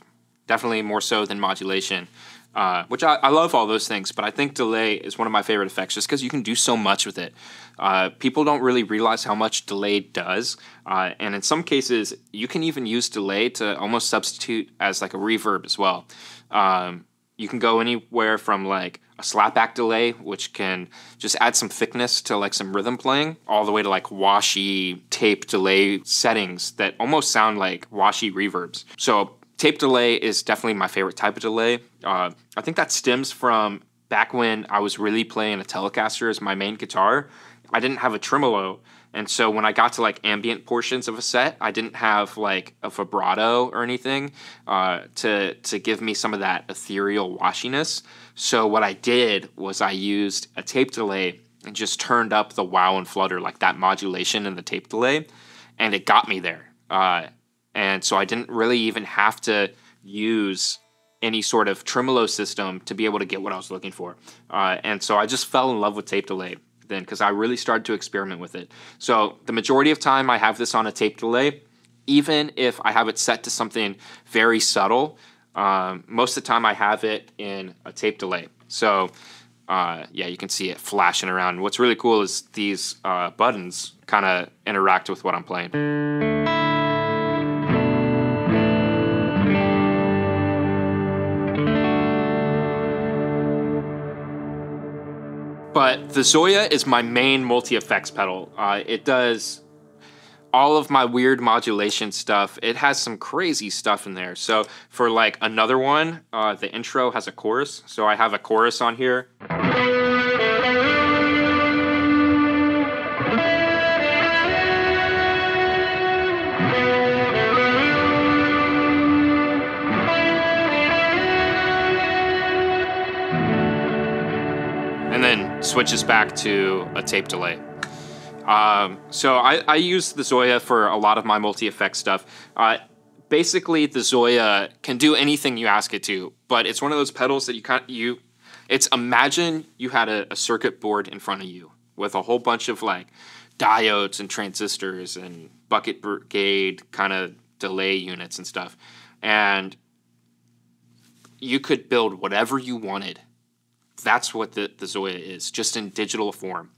definitely more so than modulation, uh, which I, I love all those things, but I think delay is one of my favorite effects just because you can do so much with it. Uh, people don't really realize how much delay does, uh, and in some cases, you can even use delay to almost substitute as like a reverb as well. Um, you can go anywhere from like a slapback delay, which can just add some thickness to like some rhythm playing, all the way to like washy tape delay settings that almost sound like washy reverbs. So tape delay is definitely my favorite type of delay. Uh, I think that stems from back when I was really playing a Telecaster as my main guitar. I didn't have a tremolo. And so when I got to like ambient portions of a set, I didn't have like a vibrato or anything uh, to, to give me some of that ethereal washiness. So what I did was I used a tape delay and just turned up the wow and flutter, like that modulation and the tape delay, and it got me there. Uh, and so I didn't really even have to use any sort of tremolo system to be able to get what I was looking for. Uh, and so I just fell in love with tape delay then, because I really started to experiment with it. So the majority of time I have this on a tape delay, even if I have it set to something very subtle. Um, most of the time I have it in a tape delay. So uh, yeah, you can see it flashing around. What's really cool is these uh, buttons kind of interact with what I'm playing. But the Zoia is my main multi-effects pedal. Uh, it does all of my weird modulation stuff. It has some crazy stuff in there. So for like another one, uh, the intro has a chorus. So I have a chorus on here. Switches back to a tape delay. Um, so I, I use the Zoia for a lot of my multi-effect stuff. Uh, basically, the Zoia can do anything you ask it to, but it's one of those pedals that you can't, you, it's imagine you had a, a circuit board in front of you with a whole bunch of like diodes and transistors and bucket brigade kind of delay units and stuff. And you could build whatever you wanted. That's what the, the Zoia is, just in digital form.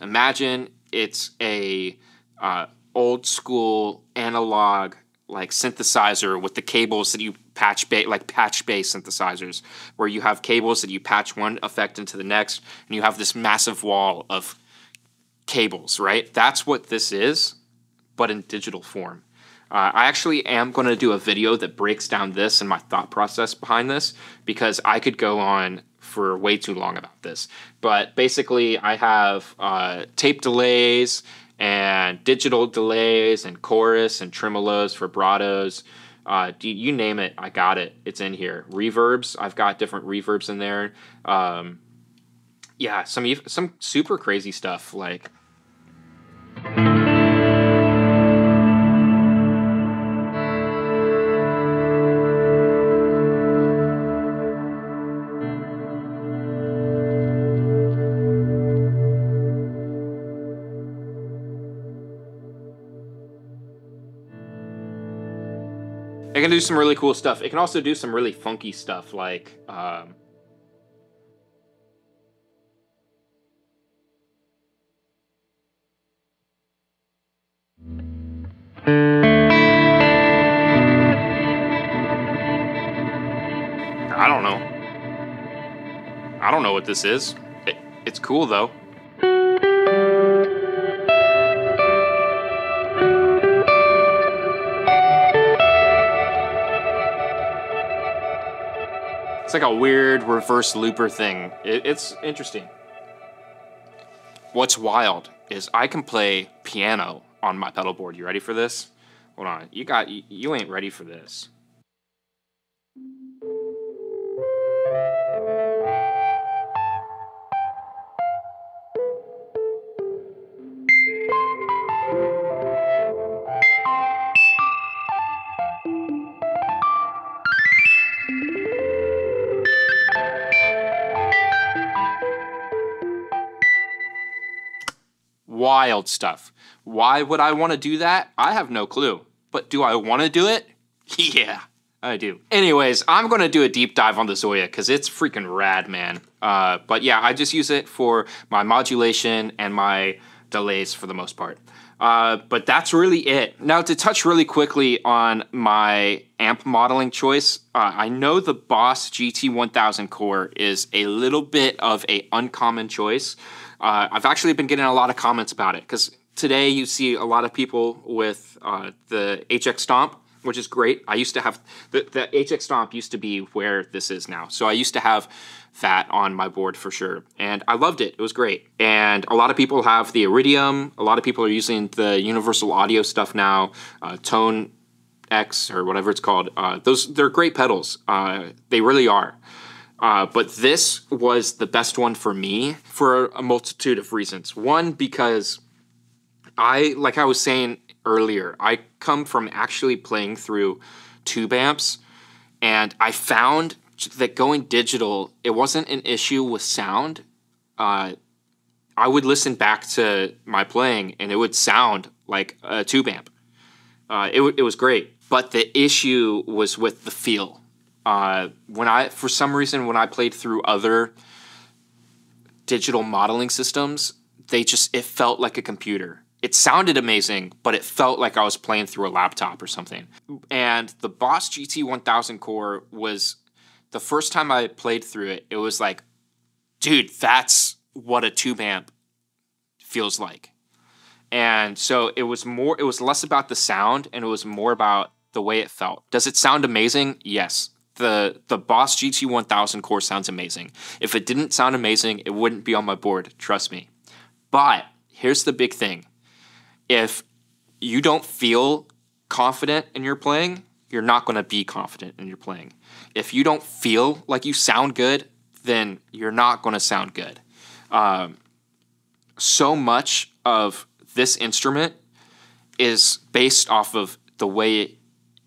Imagine it's a uh, old school analog like synthesizer with the cables that you patch ba like patch bass synthesizers, where you have cables that you patch one effect into the next, and you have this massive wall of cables, right? That's what this is, but in digital form. Uh, I actually am going to do a video that breaks down this and my thought process behind this, because I could go on for way too long about this. But basically I have uh, tape delays and digital delays and chorus and tremolos, vibratos, uh, you name it, I got it, it's in here. Reverbs, I've got different reverbs in there. Um, yeah, some, some super crazy stuff like... It can do some really cool stuff. It can also do some really funky stuff like um, I don't know. I don't know what this is. It, it's cool though. It's like a weird reverse looper thing. It, it's interesting. What's wild is I can play piano on my pedal board. You ready for this? Hold on. You got. You, you ain't ready for this. Wild stuff. Why would I want to do that? I have no clue. But do I want to do it? Yeah, I do. Anyways, I'm going to do a deep dive on the Zoia because it's freaking rad, man. Uh, but yeah, I just use it for my modulation and my delays for the most part. Uh, but that's really it. Now to touch really quickly on my amp modeling choice, uh, I know the Boss G T one thousand Core is a little bit of an uncommon choice. Uh, I've actually been getting a lot of comments about it because today you see a lot of people with uh, the H X Stomp, which is great. I used to have, the, the H X Stomp used to be where this is now. So I used to have that on my board for sure. And I loved it, it was great. And a lot of people have the Iridium. A lot of people are using the Universal Audio stuff now, uh, Tone X or whatever it's called. Uh, those, they're great pedals, uh, they really are. Uh, but this was the best one for me for a multitude of reasons. One, because I, like I was saying earlier, I come from actually playing through tube amps, and I found that going digital, it wasn't an issue with sound. Uh, I would listen back to my playing, and it would sound like a tube amp. Uh, it, it was great. But the issue was with the feel. Uh, when I, for some reason, when I played through other digital modeling systems, they just, it felt like a computer. It sounded amazing, but it felt like I was playing through a laptop or something. And the Boss G T one thousand Core was, the first time I played through it, it was like, dude, that's what a tube amp feels like. And so it was more, it was less about the sound and it was more about the way it felt. Does it sound amazing? Yes. The the Boss G T one thousand Core sounds amazing. If it didn't sound amazing, it wouldn't be on my board, trust me. But here's the big thing. If you don't feel confident in your playing, you're not going to be confident in your playing. If you don't feel like you sound good, then you're not going to sound good. Um, so much of this instrument is based off of the way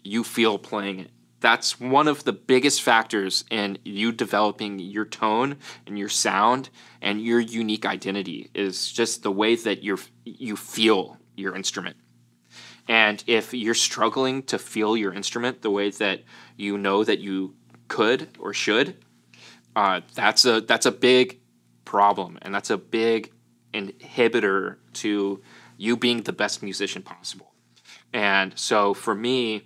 you feel playing it. That's one of the biggest factors in you developing your tone and your sound and your unique identity is just the way that you're, you feel your instrument. And if you're struggling to feel your instrument the way that you know that you could or should, uh, that's a that's a big problem, and that's a big inhibitor to you being the best musician possible. And so for me,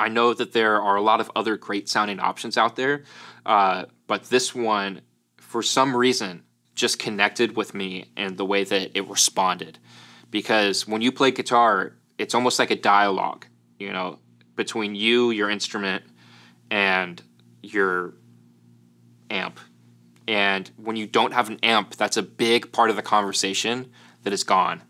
I know that there are a lot of other great sounding options out there, uh, but this one, for some reason, just connected with me and the way that it responded. Because when you play guitar, it's almost like a dialogue, you know, between you, your instrument, and your amp. And when you don't have an amp, that's a big part of the conversation that is gone.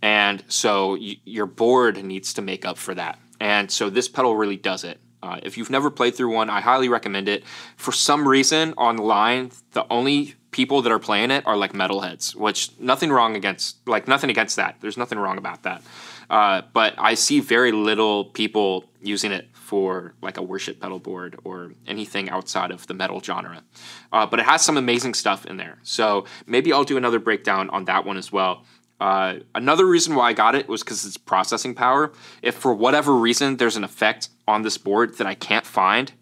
And so y- your board needs to make up for that. And so this pedal really does it. Uh, if you've never played through one, I highly recommend it. For some reason, online, the only people that are playing it are like metalheads, which nothing wrong against, like nothing against that. There's nothing wrong about that. Uh, but I see very little people using it for like a worship pedal board or anything outside of the metal genre. Uh, but it has some amazing stuff in there. So maybe I'll do another breakdown on that one as well. Uh, another reason why I got it was because it's processing power. If for whatever reason there's an effect on this board that I can't find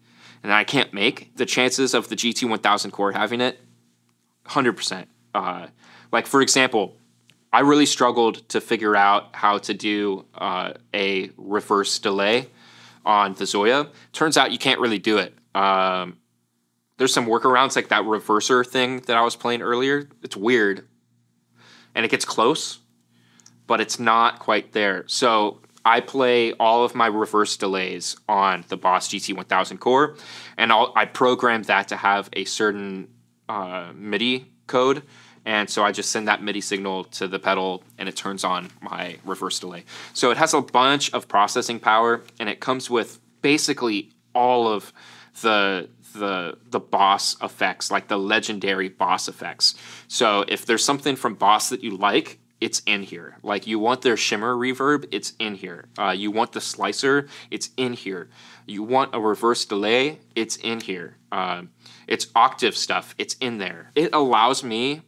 and that I can't make, the chances of the G T one thousand Core having it, one hundred percent. Uh, like, for example, I really struggled to figure out how to do uh, a reverse delay on the Zoia. Turns out you can't really do it. Um, there's some workarounds, like that reverser thing that I was playing earlier. It's weird. And it gets close, but it's not quite there. So I play all of my reverse delays on the Boss G T one thousand Core, and I'll, I program that to have a certain uh, MIDI code. And so I just send that MIDI signal to the pedal, and it turns on my reverse delay. So it has a bunch of processing power, and it comes with basically all of the... the the Boss effects, like the legendary Boss effects. So if there's something from Boss that you like, it's in here. Like, you want their shimmer reverb, it's in here. Uh, you want the slicer, it's in here. You want a reverse delay, it's in here. Um, it's octave stuff, it's in there. It allows me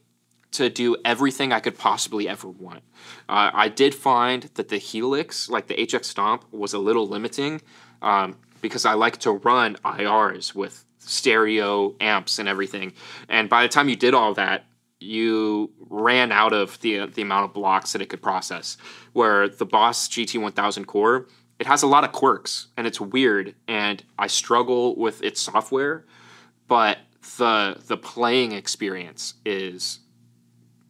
to do everything I could possibly ever want. Uh, I did find that the Helix, like the H X Stomp, was a little limiting, um, because I like to run I Rs with stereo amps and everything. And by the time you did all that, you ran out of the the amount of blocks that it could process. Where the Boss G T one thousand Core, it has a lot of quirks, and it's weird, and I struggle with its software, but the the playing experience is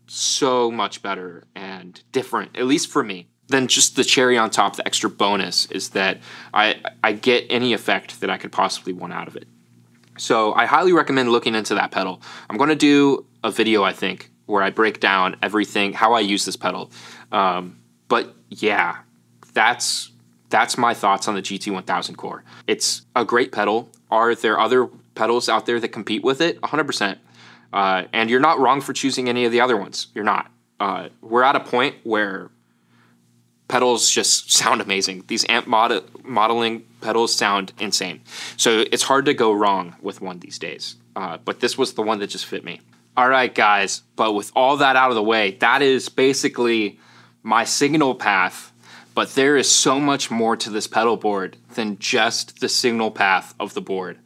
so much better and different, at least for me. Then just the cherry on top, the extra bonus, is that I, I get any effect that I could possibly want out of it. So I highly recommend looking into that pedal. I'm going to do a video, I think, where I break down everything, how I use this pedal. Um, but yeah, that's that's my thoughts on the G T one thousand Core. It's a great pedal. Are there other pedals out there that compete with it, one hundred percent. Uh, and you're not wrong for choosing any of the other ones. You're not. Uh, we're at a point where pedals just sound amazing. These amp mod modeling pedals sound insane. So it's hard to go wrong with one these days. Uh, but this was the one that just fit me. All right, guys. But with all that out of the way, that is basically my signal path. But there is so much more to this pedal board than just the signal path of the board.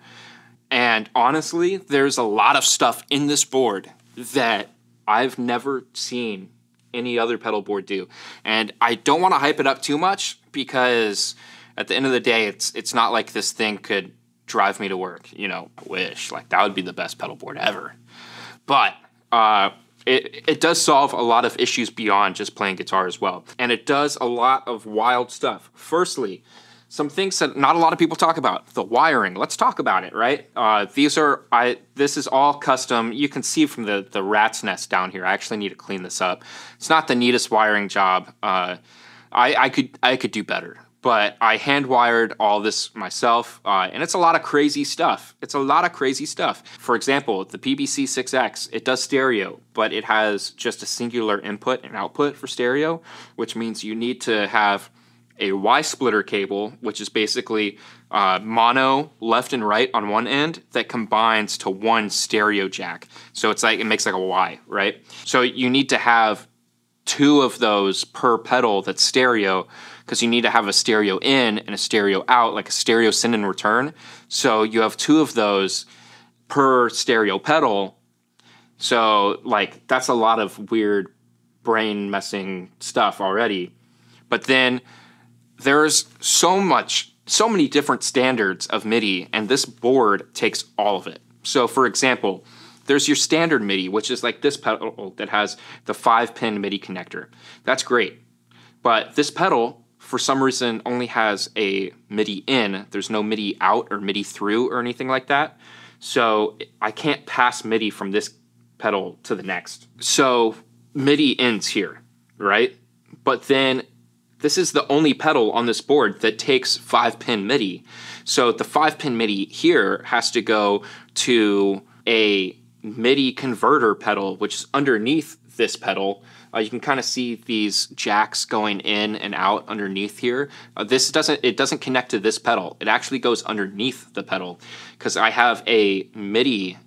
And honestly, there's a lot of stuff in this board that I've never seen any other pedal board do. And I don't want to hype it up too much because at the end of the day, it's it's not like this thing could drive me to work. You know, I wish. Like, that would be the best pedal board ever. But uh, it, it does solve a lot of issues beyond just playing guitar as well. And it does a lot of wild stuff. Firstly, some things that not a lot of people talk about. The wiring. Let's talk about it, right? Uh, these are, I. This is all custom. You can see from the, the rat's nest down here. I actually need to clean this up. It's not the neatest wiring job. Uh, I, I could I could do better. But I hand-wired all this myself, uh, and it's a lot of crazy stuff. It's a lot of crazy stuff. For example, the P B C six X, it does stereo, but it has just a singular input and output for stereo, which means you need to have a Y-splitter cable, which is basically uh, mono left and right on one end that combines to one stereo jack. So it's like it makes like a Y, right? So you need to have two of those per pedal that's stereo because you need to have a stereo in and a stereo out, like a stereo send and return. So you have two of those per stereo pedal. So like that's a lot of weird brain messing stuff already. But then there's so much, so many different standards of MIDI, and this board takes all of it. So, for example, there's your standard MIDI, which is like this pedal that has the five-pin MIDI connector. That's great. But this pedal, for some reason, only has a MIDI in. There's no MIDI out or MIDI through or anything like that. So I can't pass MIDI from this pedal to the next. So MIDI ends here, right? But then this is the only pedal on this board that takes five-pin MIDI. So the five-pin MIDI here has to go to a MIDI converter pedal, which is underneath this pedal. Uh, you can kind of see these jacks going in and out underneath here. Uh, this doesn't, it doesn't connect to this pedal. It actually goes underneath the pedal because I have a MIDI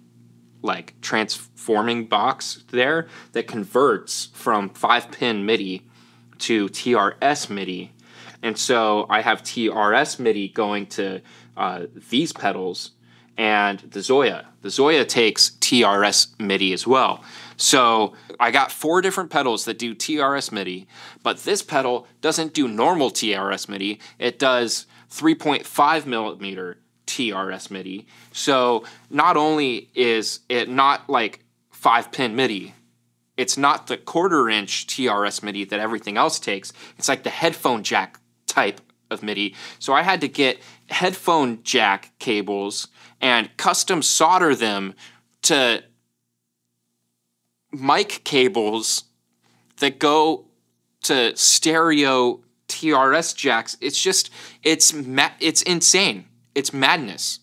like transforming box there that converts from five-pin MIDI to T R S MIDI. And so I have T R S MIDI going to uh, these pedals and the Zoia. The Zoia takes T R S MIDI as well. So I got four different pedals that do T R S MIDI, but this pedal doesn't do normal T R S MIDI. It does three point five millimeter T R S MIDI. So not only is it not like five-pin MIDI, it's not the quarter-inch T R S MIDI that everything else takes. It's like the headphone jack type of MIDI. So I had to get headphone jack cables and custom solder them to mic cables that go to stereo T R S jacks. It's just, it's ma it's insane. It's madness.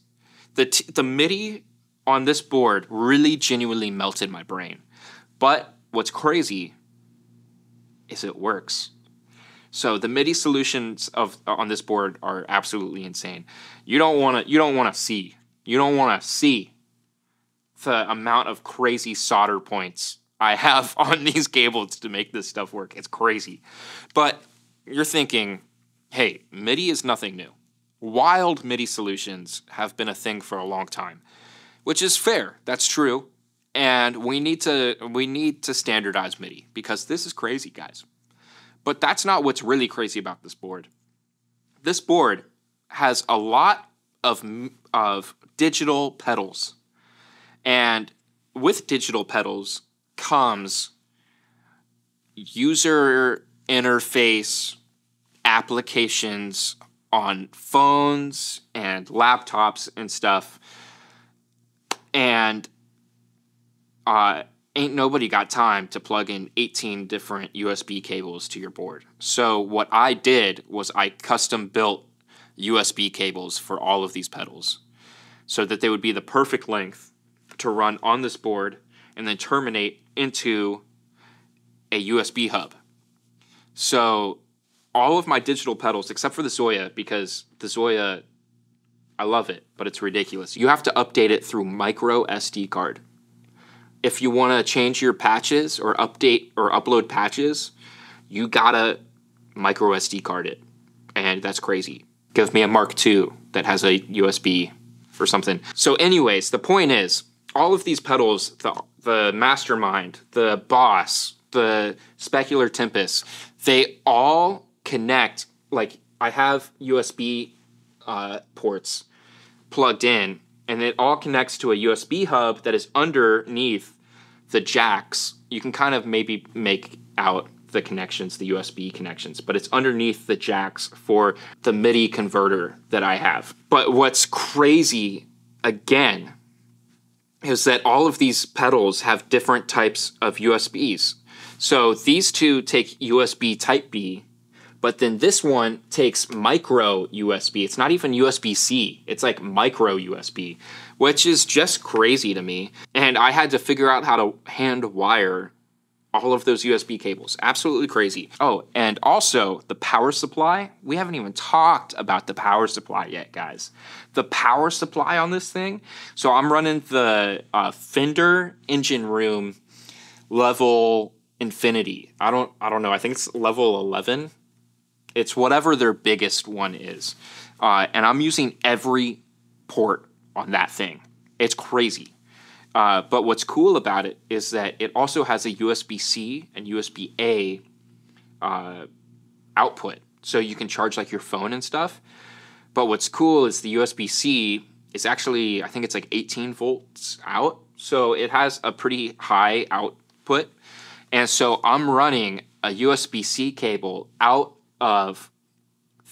The, t the MIDI on this board really genuinely melted my brain. But what's crazy is it works. So the MIDI solutions of on this board are absolutely insane. You don't want to you don't want to see. You don't want to see the amount of crazy solder points I have on these cables to make this stuff work. It's crazy. But you're thinking, "Hey, MIDI is nothing new. Wild MIDI solutions have been a thing for a long time." Which is fair. That's true. And we need to we need to standardize MIDI because this is crazy, guys. But that's not what's really crazy about this board. This board has a lot of of digital pedals, and with digital pedals comes user interface applications on phones and laptops and stuff, and Uh, ain't nobody got time to plug in eighteen different U S B cables to your board. So what I did was I custom built U S B cables for all of these pedals. so that they would be the perfect length to run on this board and then terminate into a U S B hub. So all of my digital pedals, except for the Zoia, because the Zoia, I love it, but it's ridiculous. You have to update it through micro S D card. If you want to change your patches or update or upload patches, you gotta micro S D card it, and that's crazy. Give me a Mark two that has a U S B or something. So anyways, the point is, all of these pedals, the, the Mastermind, the Boss, the Specular Tempus, they all connect. Like, I have U S B uh, ports plugged in, and it all connects to a U S B hub that is underneath the jacks. You can kind of maybe make out the connections, the U S B connections, but it's underneath the jacks for the MIDI converter that I have. But what's crazy, again, is that all of these pedals have different types of U S Bs. So these two take U S B type B, but then this one takes micro U S B. It's not even U S B C, it's like micro U S B, which is just crazy to me. And I had to figure out how to hand wire all of those U S B cables. Absolutely crazy. Oh, and also the power supply. We haven't even talked about the power supply yet, guys. The power supply on this thing. So I'm running the uh, Fender Engine Room Level Infinity. I don't, I don't know. I think it's level eleven. It's whatever their biggest one is. Uh, and I'm using every port on that thing. It's crazy. Uh, but what's cool about it is that it also has a U S B C and U S B A uh, output. So you can charge like your phone and stuff. But what's cool is the U S B C is actually, I think it's like eighteen volts out. So it has a pretty high output. And so I'm running a U S B C cable out of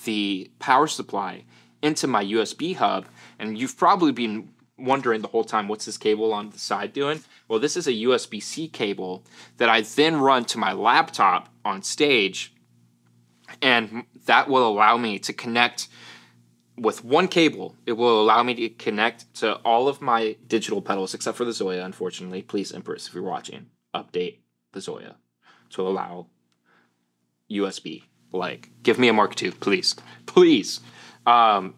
the power supply into my U S B hub. And you've probably been wondering the whole time, what's this cable on the side doing? Well, this is a U S B C cable that I then run to my laptop on stage, and that will allow me to connect with one cable. It will allow me to connect to all of my digital pedals, except for the Zoia, unfortunately. Please, Empress, if you're watching, update the Zoia to allow U S B. Like, give me a Mark two, please. Please. Um...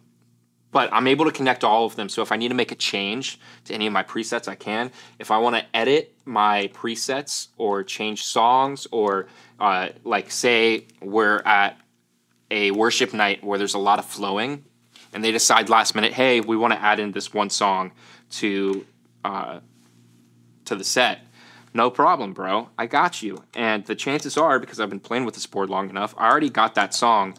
But I'm able to connect all of them. So if I need to make a change to any of my presets, I can. If I want to edit my presets or change songs, or uh, like say we're at a worship night where there's a lot of flowing and they decide last minute, hey, we want to add in this one song to, uh, to the set. No problem, bro. I got you. And the chances are, because I've been playing with this board long enough, I already got that song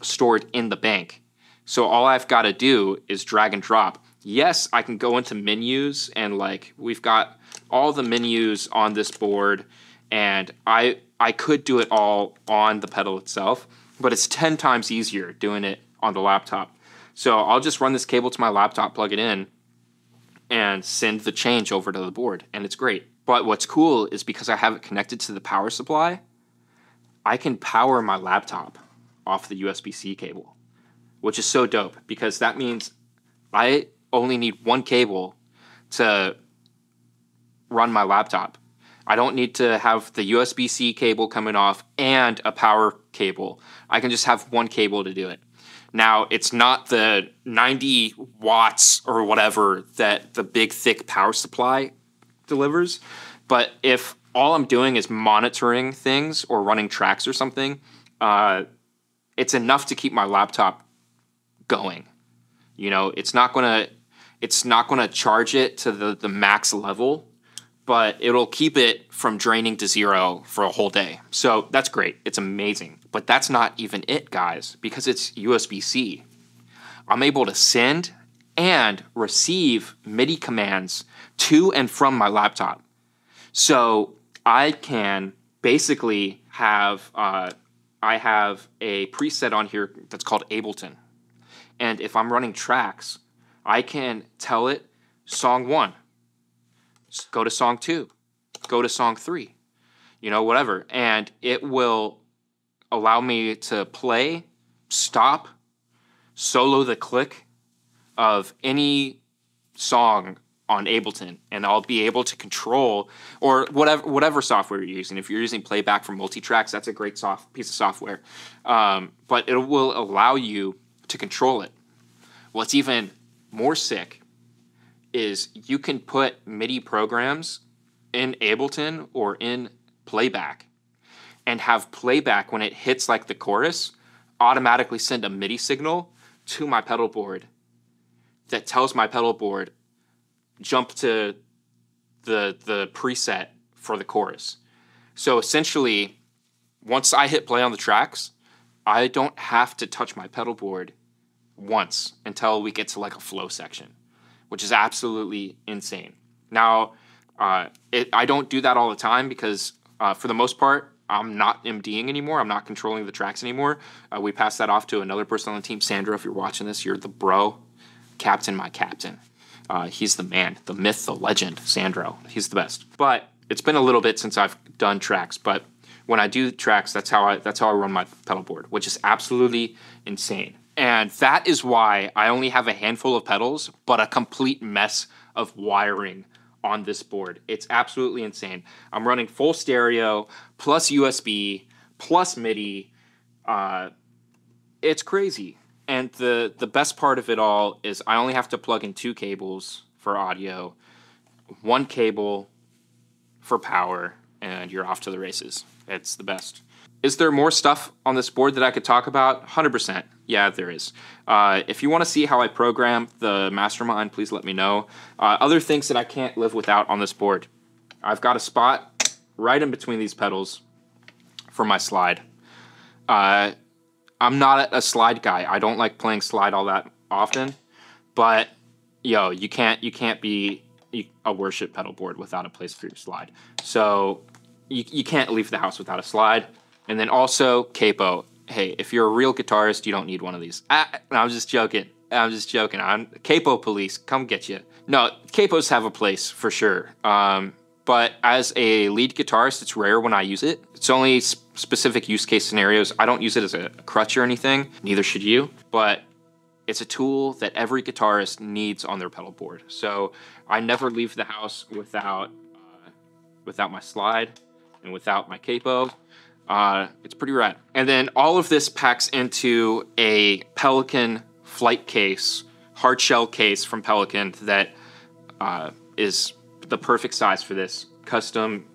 stored in the bank. So all I've got to do is drag and drop. Yes, I can go into menus, and like, we've got all the menus on this board, and I I could do it all on the pedal itself, but it's ten times easier doing it on the laptop. So I'll just run this cable to my laptop, plug it in, and send the change over to the board, and it's great. But what's cool is because I have it connected to the power supply, I can power my laptop off the U S B C cable, which is so dope, because that means I only need one cable to run my laptop. I don't need to have the U S B C cable coming off and a power cable. I can just have one cable to do it. Now, it's not the ninety watts or whatever that the big, thick power supply delivers, but if all I'm doing is monitoring things or running tracks or something, uh, it's enough to keep my laptop going. You know, it's not gonna it's not gonna charge it to the, the max level, but it'll keep it from draining to zero for a whole day. So that's great. It's amazing. But that's not even it, guys, because it's U S B C. I'm able to send and receive MIDI commands to and from my laptop. So I can basically have uh, I have a preset on here that's called Ableton. And if I'm running tracks, I can tell it song one, go to song two, go to song three, you know, whatever. And it will allow me to play, stop, solo the click of any song on Ableton, and I'll be able to control, or whatever whatever software you're using. If you're using Playback for multi-tracks, that's a great soft piece of software. Um, but it will allow you to control it. What's even more sick is you can put MIDI programs in Ableton or in Playback and have Playback, when it hits like the chorus, automatically send a MIDI signal to my pedal board that tells my pedal board, jump to the the preset for the chorus. So essentially, once I hit play on the tracks, I don't have to touch my pedal board once until we get to like a flow section, which is absolutely insane. Now, uh, it, I don't do that all the time because uh, for the most part, I'm not MDing anymore. I'm not controlling the tracks anymore. Uh, we pass that off to another person on the team. Sandro, if you're watching this, you're the bro. Captain, my captain. Uh, he's the man, the myth, the legend, Sandro. He's the best. But it's been a little bit since I've done tracks, but when I do tracks, that's how I, that's how I run my pedal board, which is absolutely insane. And that is why I only have a handful of pedals, but a complete mess of wiring on this board. It's absolutely insane. I'm running full stereo, plus U S B, plus MIDI. Uh, it's crazy. And the, the best part of it all is I only have to plug in two cables for audio, one cable for power, and you're off to the races. It's the best. Is there more stuff on this board that I could talk about? one hundred percent. Yeah, there is. Uh, if you want to see how I program the Mastermind, please let me know. Uh, other things that I can't live without on this board. I've got a spot right in between these pedals for my slide. Uh... I'm not a slide guy. I don't like playing slide all that often, but yo, you can't you can't be a worship pedal board without a place for your slide. So you, you can't leave the house without a slide. And then also capo. Hey, if you're a real guitarist, you don't need one of these. Ah, I'm just joking. I'm just joking. I'm capo police. Come get you. No, capos have a place for sure. Um, but as a lead guitarist, it's rare when I use it. It's only sp specific use case scenarios. I don't use it as a crutch or anything, neither should you, but it's a tool that every guitarist needs on their pedal board. So I never leave the house without, uh, without my slide and without my capo. Uh, it's pretty rad. And then all of this packs into a Pelican flight case, hard shell case from Pelican that uh, is the perfect size for this, custom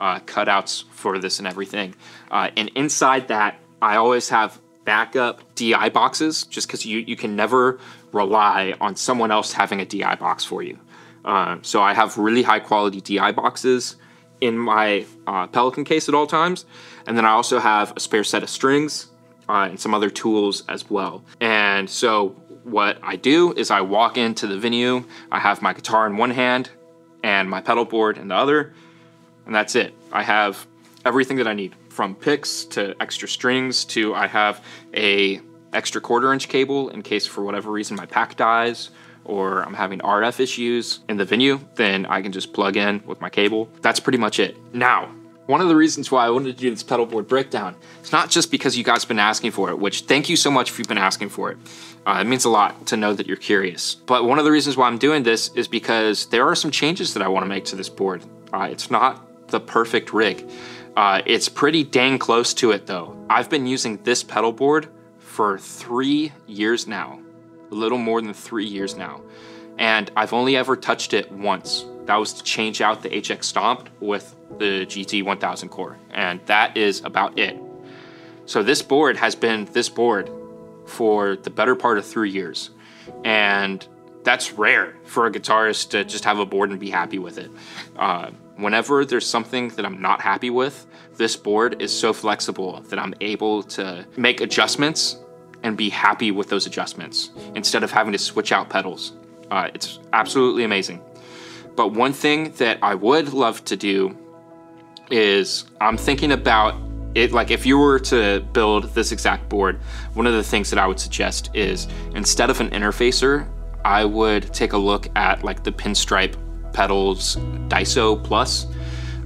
uh, cutouts for this and everything. Uh, and inside that, I always have backup D I boxes, just because you, you can never rely on someone else having a D I box for you. Uh, so I have really high quality D I boxes in my uh, Pelican case at all times. And then I also have a spare set of strings uh, and some other tools as well. And so what I do is I walk into the venue, I have my guitar in one hand, and my pedal board in the other, and that's it. I have everything that I need, from picks to extra strings to I have a extra quarter inch cable in case for whatever reason my pack dies or I'm having R F issues in the venue, then I can just plug in with my cable. That's pretty much it. Now, one of the reasons why I wanted to do this pedal board breakdown, it's not just because you guys have been asking for it, which thank you so much if you've been asking for it. Uh, it means a lot to know that you're curious. But one of the reasons why I'm doing this is because there are some changes that I want to make to this board. Uh, it's not the perfect rig. Uh, it's pretty dang close to it though. I've been using this pedal board for three years now, a little more than three years now. And I've only ever touched it once. That was to change out the H X Stomp with the G T one thousand Core, and that is about it. So this board has been this board for the better part of three years, and that's rare for a guitarist to just have a board and be happy with it. Uh, whenever there's something that I'm not happy with, this board is so flexible that I'm able to make adjustments and be happy with those adjustments instead of having to switch out pedals. Uh, it's absolutely amazing. But one thing that I would love to do is I'm thinking about it, like if you were to build this exact board, one of the things that I would suggest is instead of an interfacer, I would take a look at like the Pinstripe pedals DISO Plus,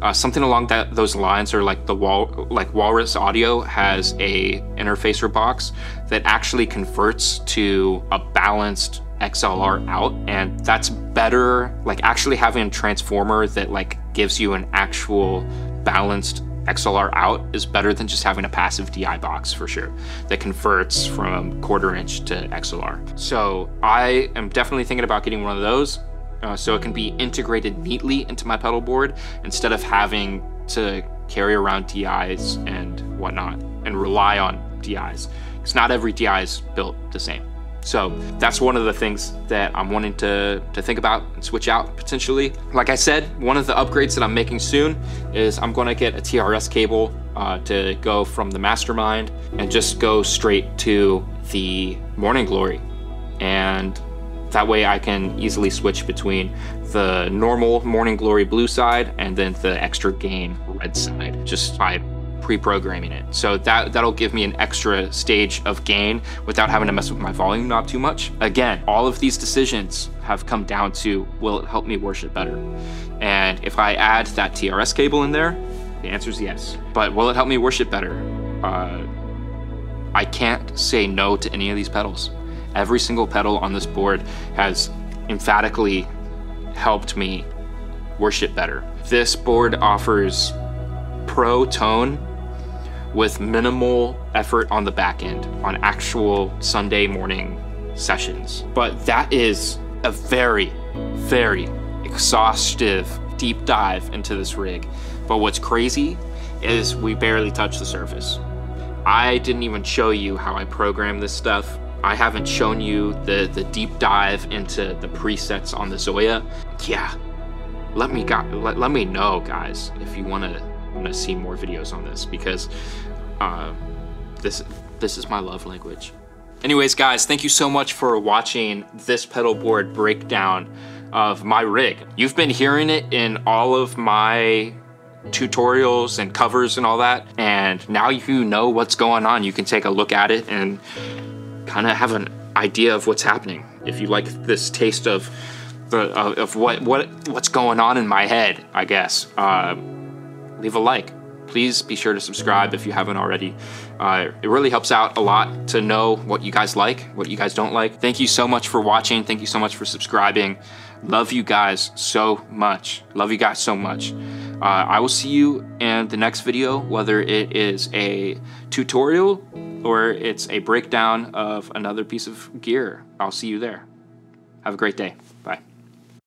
uh, something along that those lines, or like the wall, like Walrus Audio has a interfacer box that actually converts to a balanced X L R out, and that's better. Like actually having a transformer that like gives you an actual balanced X L R out is better than just having a passive D I box for sure that converts from quarter inch to X L R. So I am definitely thinking about getting one of those uh, so it can be integrated neatly into my pedal board instead of having to carry around D Is and whatnot and rely on D Is. Because not every D I is built the same. So that's one of the things that I'm wanting to, to think about and switch out potentially. Like I said, one of the upgrades that I'm making soon is I'm gonna get a T R S cable uh, to go from the Mastermind and just go straight to the Morning Glory. And that way I can easily switch between the normal Morning Glory blue side and then the extra gain red side just by pre-programming it. So that, that'll give me an extra stage of gain without having to mess with my volume knob too much. Again, all of these decisions have come down to, will it help me worship better? And if I add that T R S cable in there, the answer is yes. But will it help me worship better? Uh, I can't say no to any of these pedals. Every single pedal on this board has emphatically helped me worship better. This board offers pro tone with minimal effort on the back end on actual Sunday morning sessions. But that is a very, very exhaustive deep dive into this rig. But what's crazy is we barely touched the surface. I didn't even show you how I program this stuff. I haven't shown you the, the deep dive into the presets on the Zoia. Yeah, let me, go, let, let me know, guys, if you wanna to see more videos on this, because uh, this this is my love language. Anyways, guys, thank you so much for watching this pedal board breakdown of my rig. You've been hearing it in all of my tutorials and covers and all that, and now you know what's going on. You can take a look at it and kind of have an idea of what's happening. If you like this taste of the uh, of what what what's going on in my head, I guess. Uh, Leave a like. Please be sure to subscribe if you haven't already. Uh, it really helps out a lot to know what you guys like, what you guys don't like. Thank you so much for watching. Thank you so much for subscribing. Love you guys so much. Love you guys so much. Uh, I will see you in the next video, whether it is a tutorial or it's a breakdown of another piece of gear. I'll see you there. Have a great day.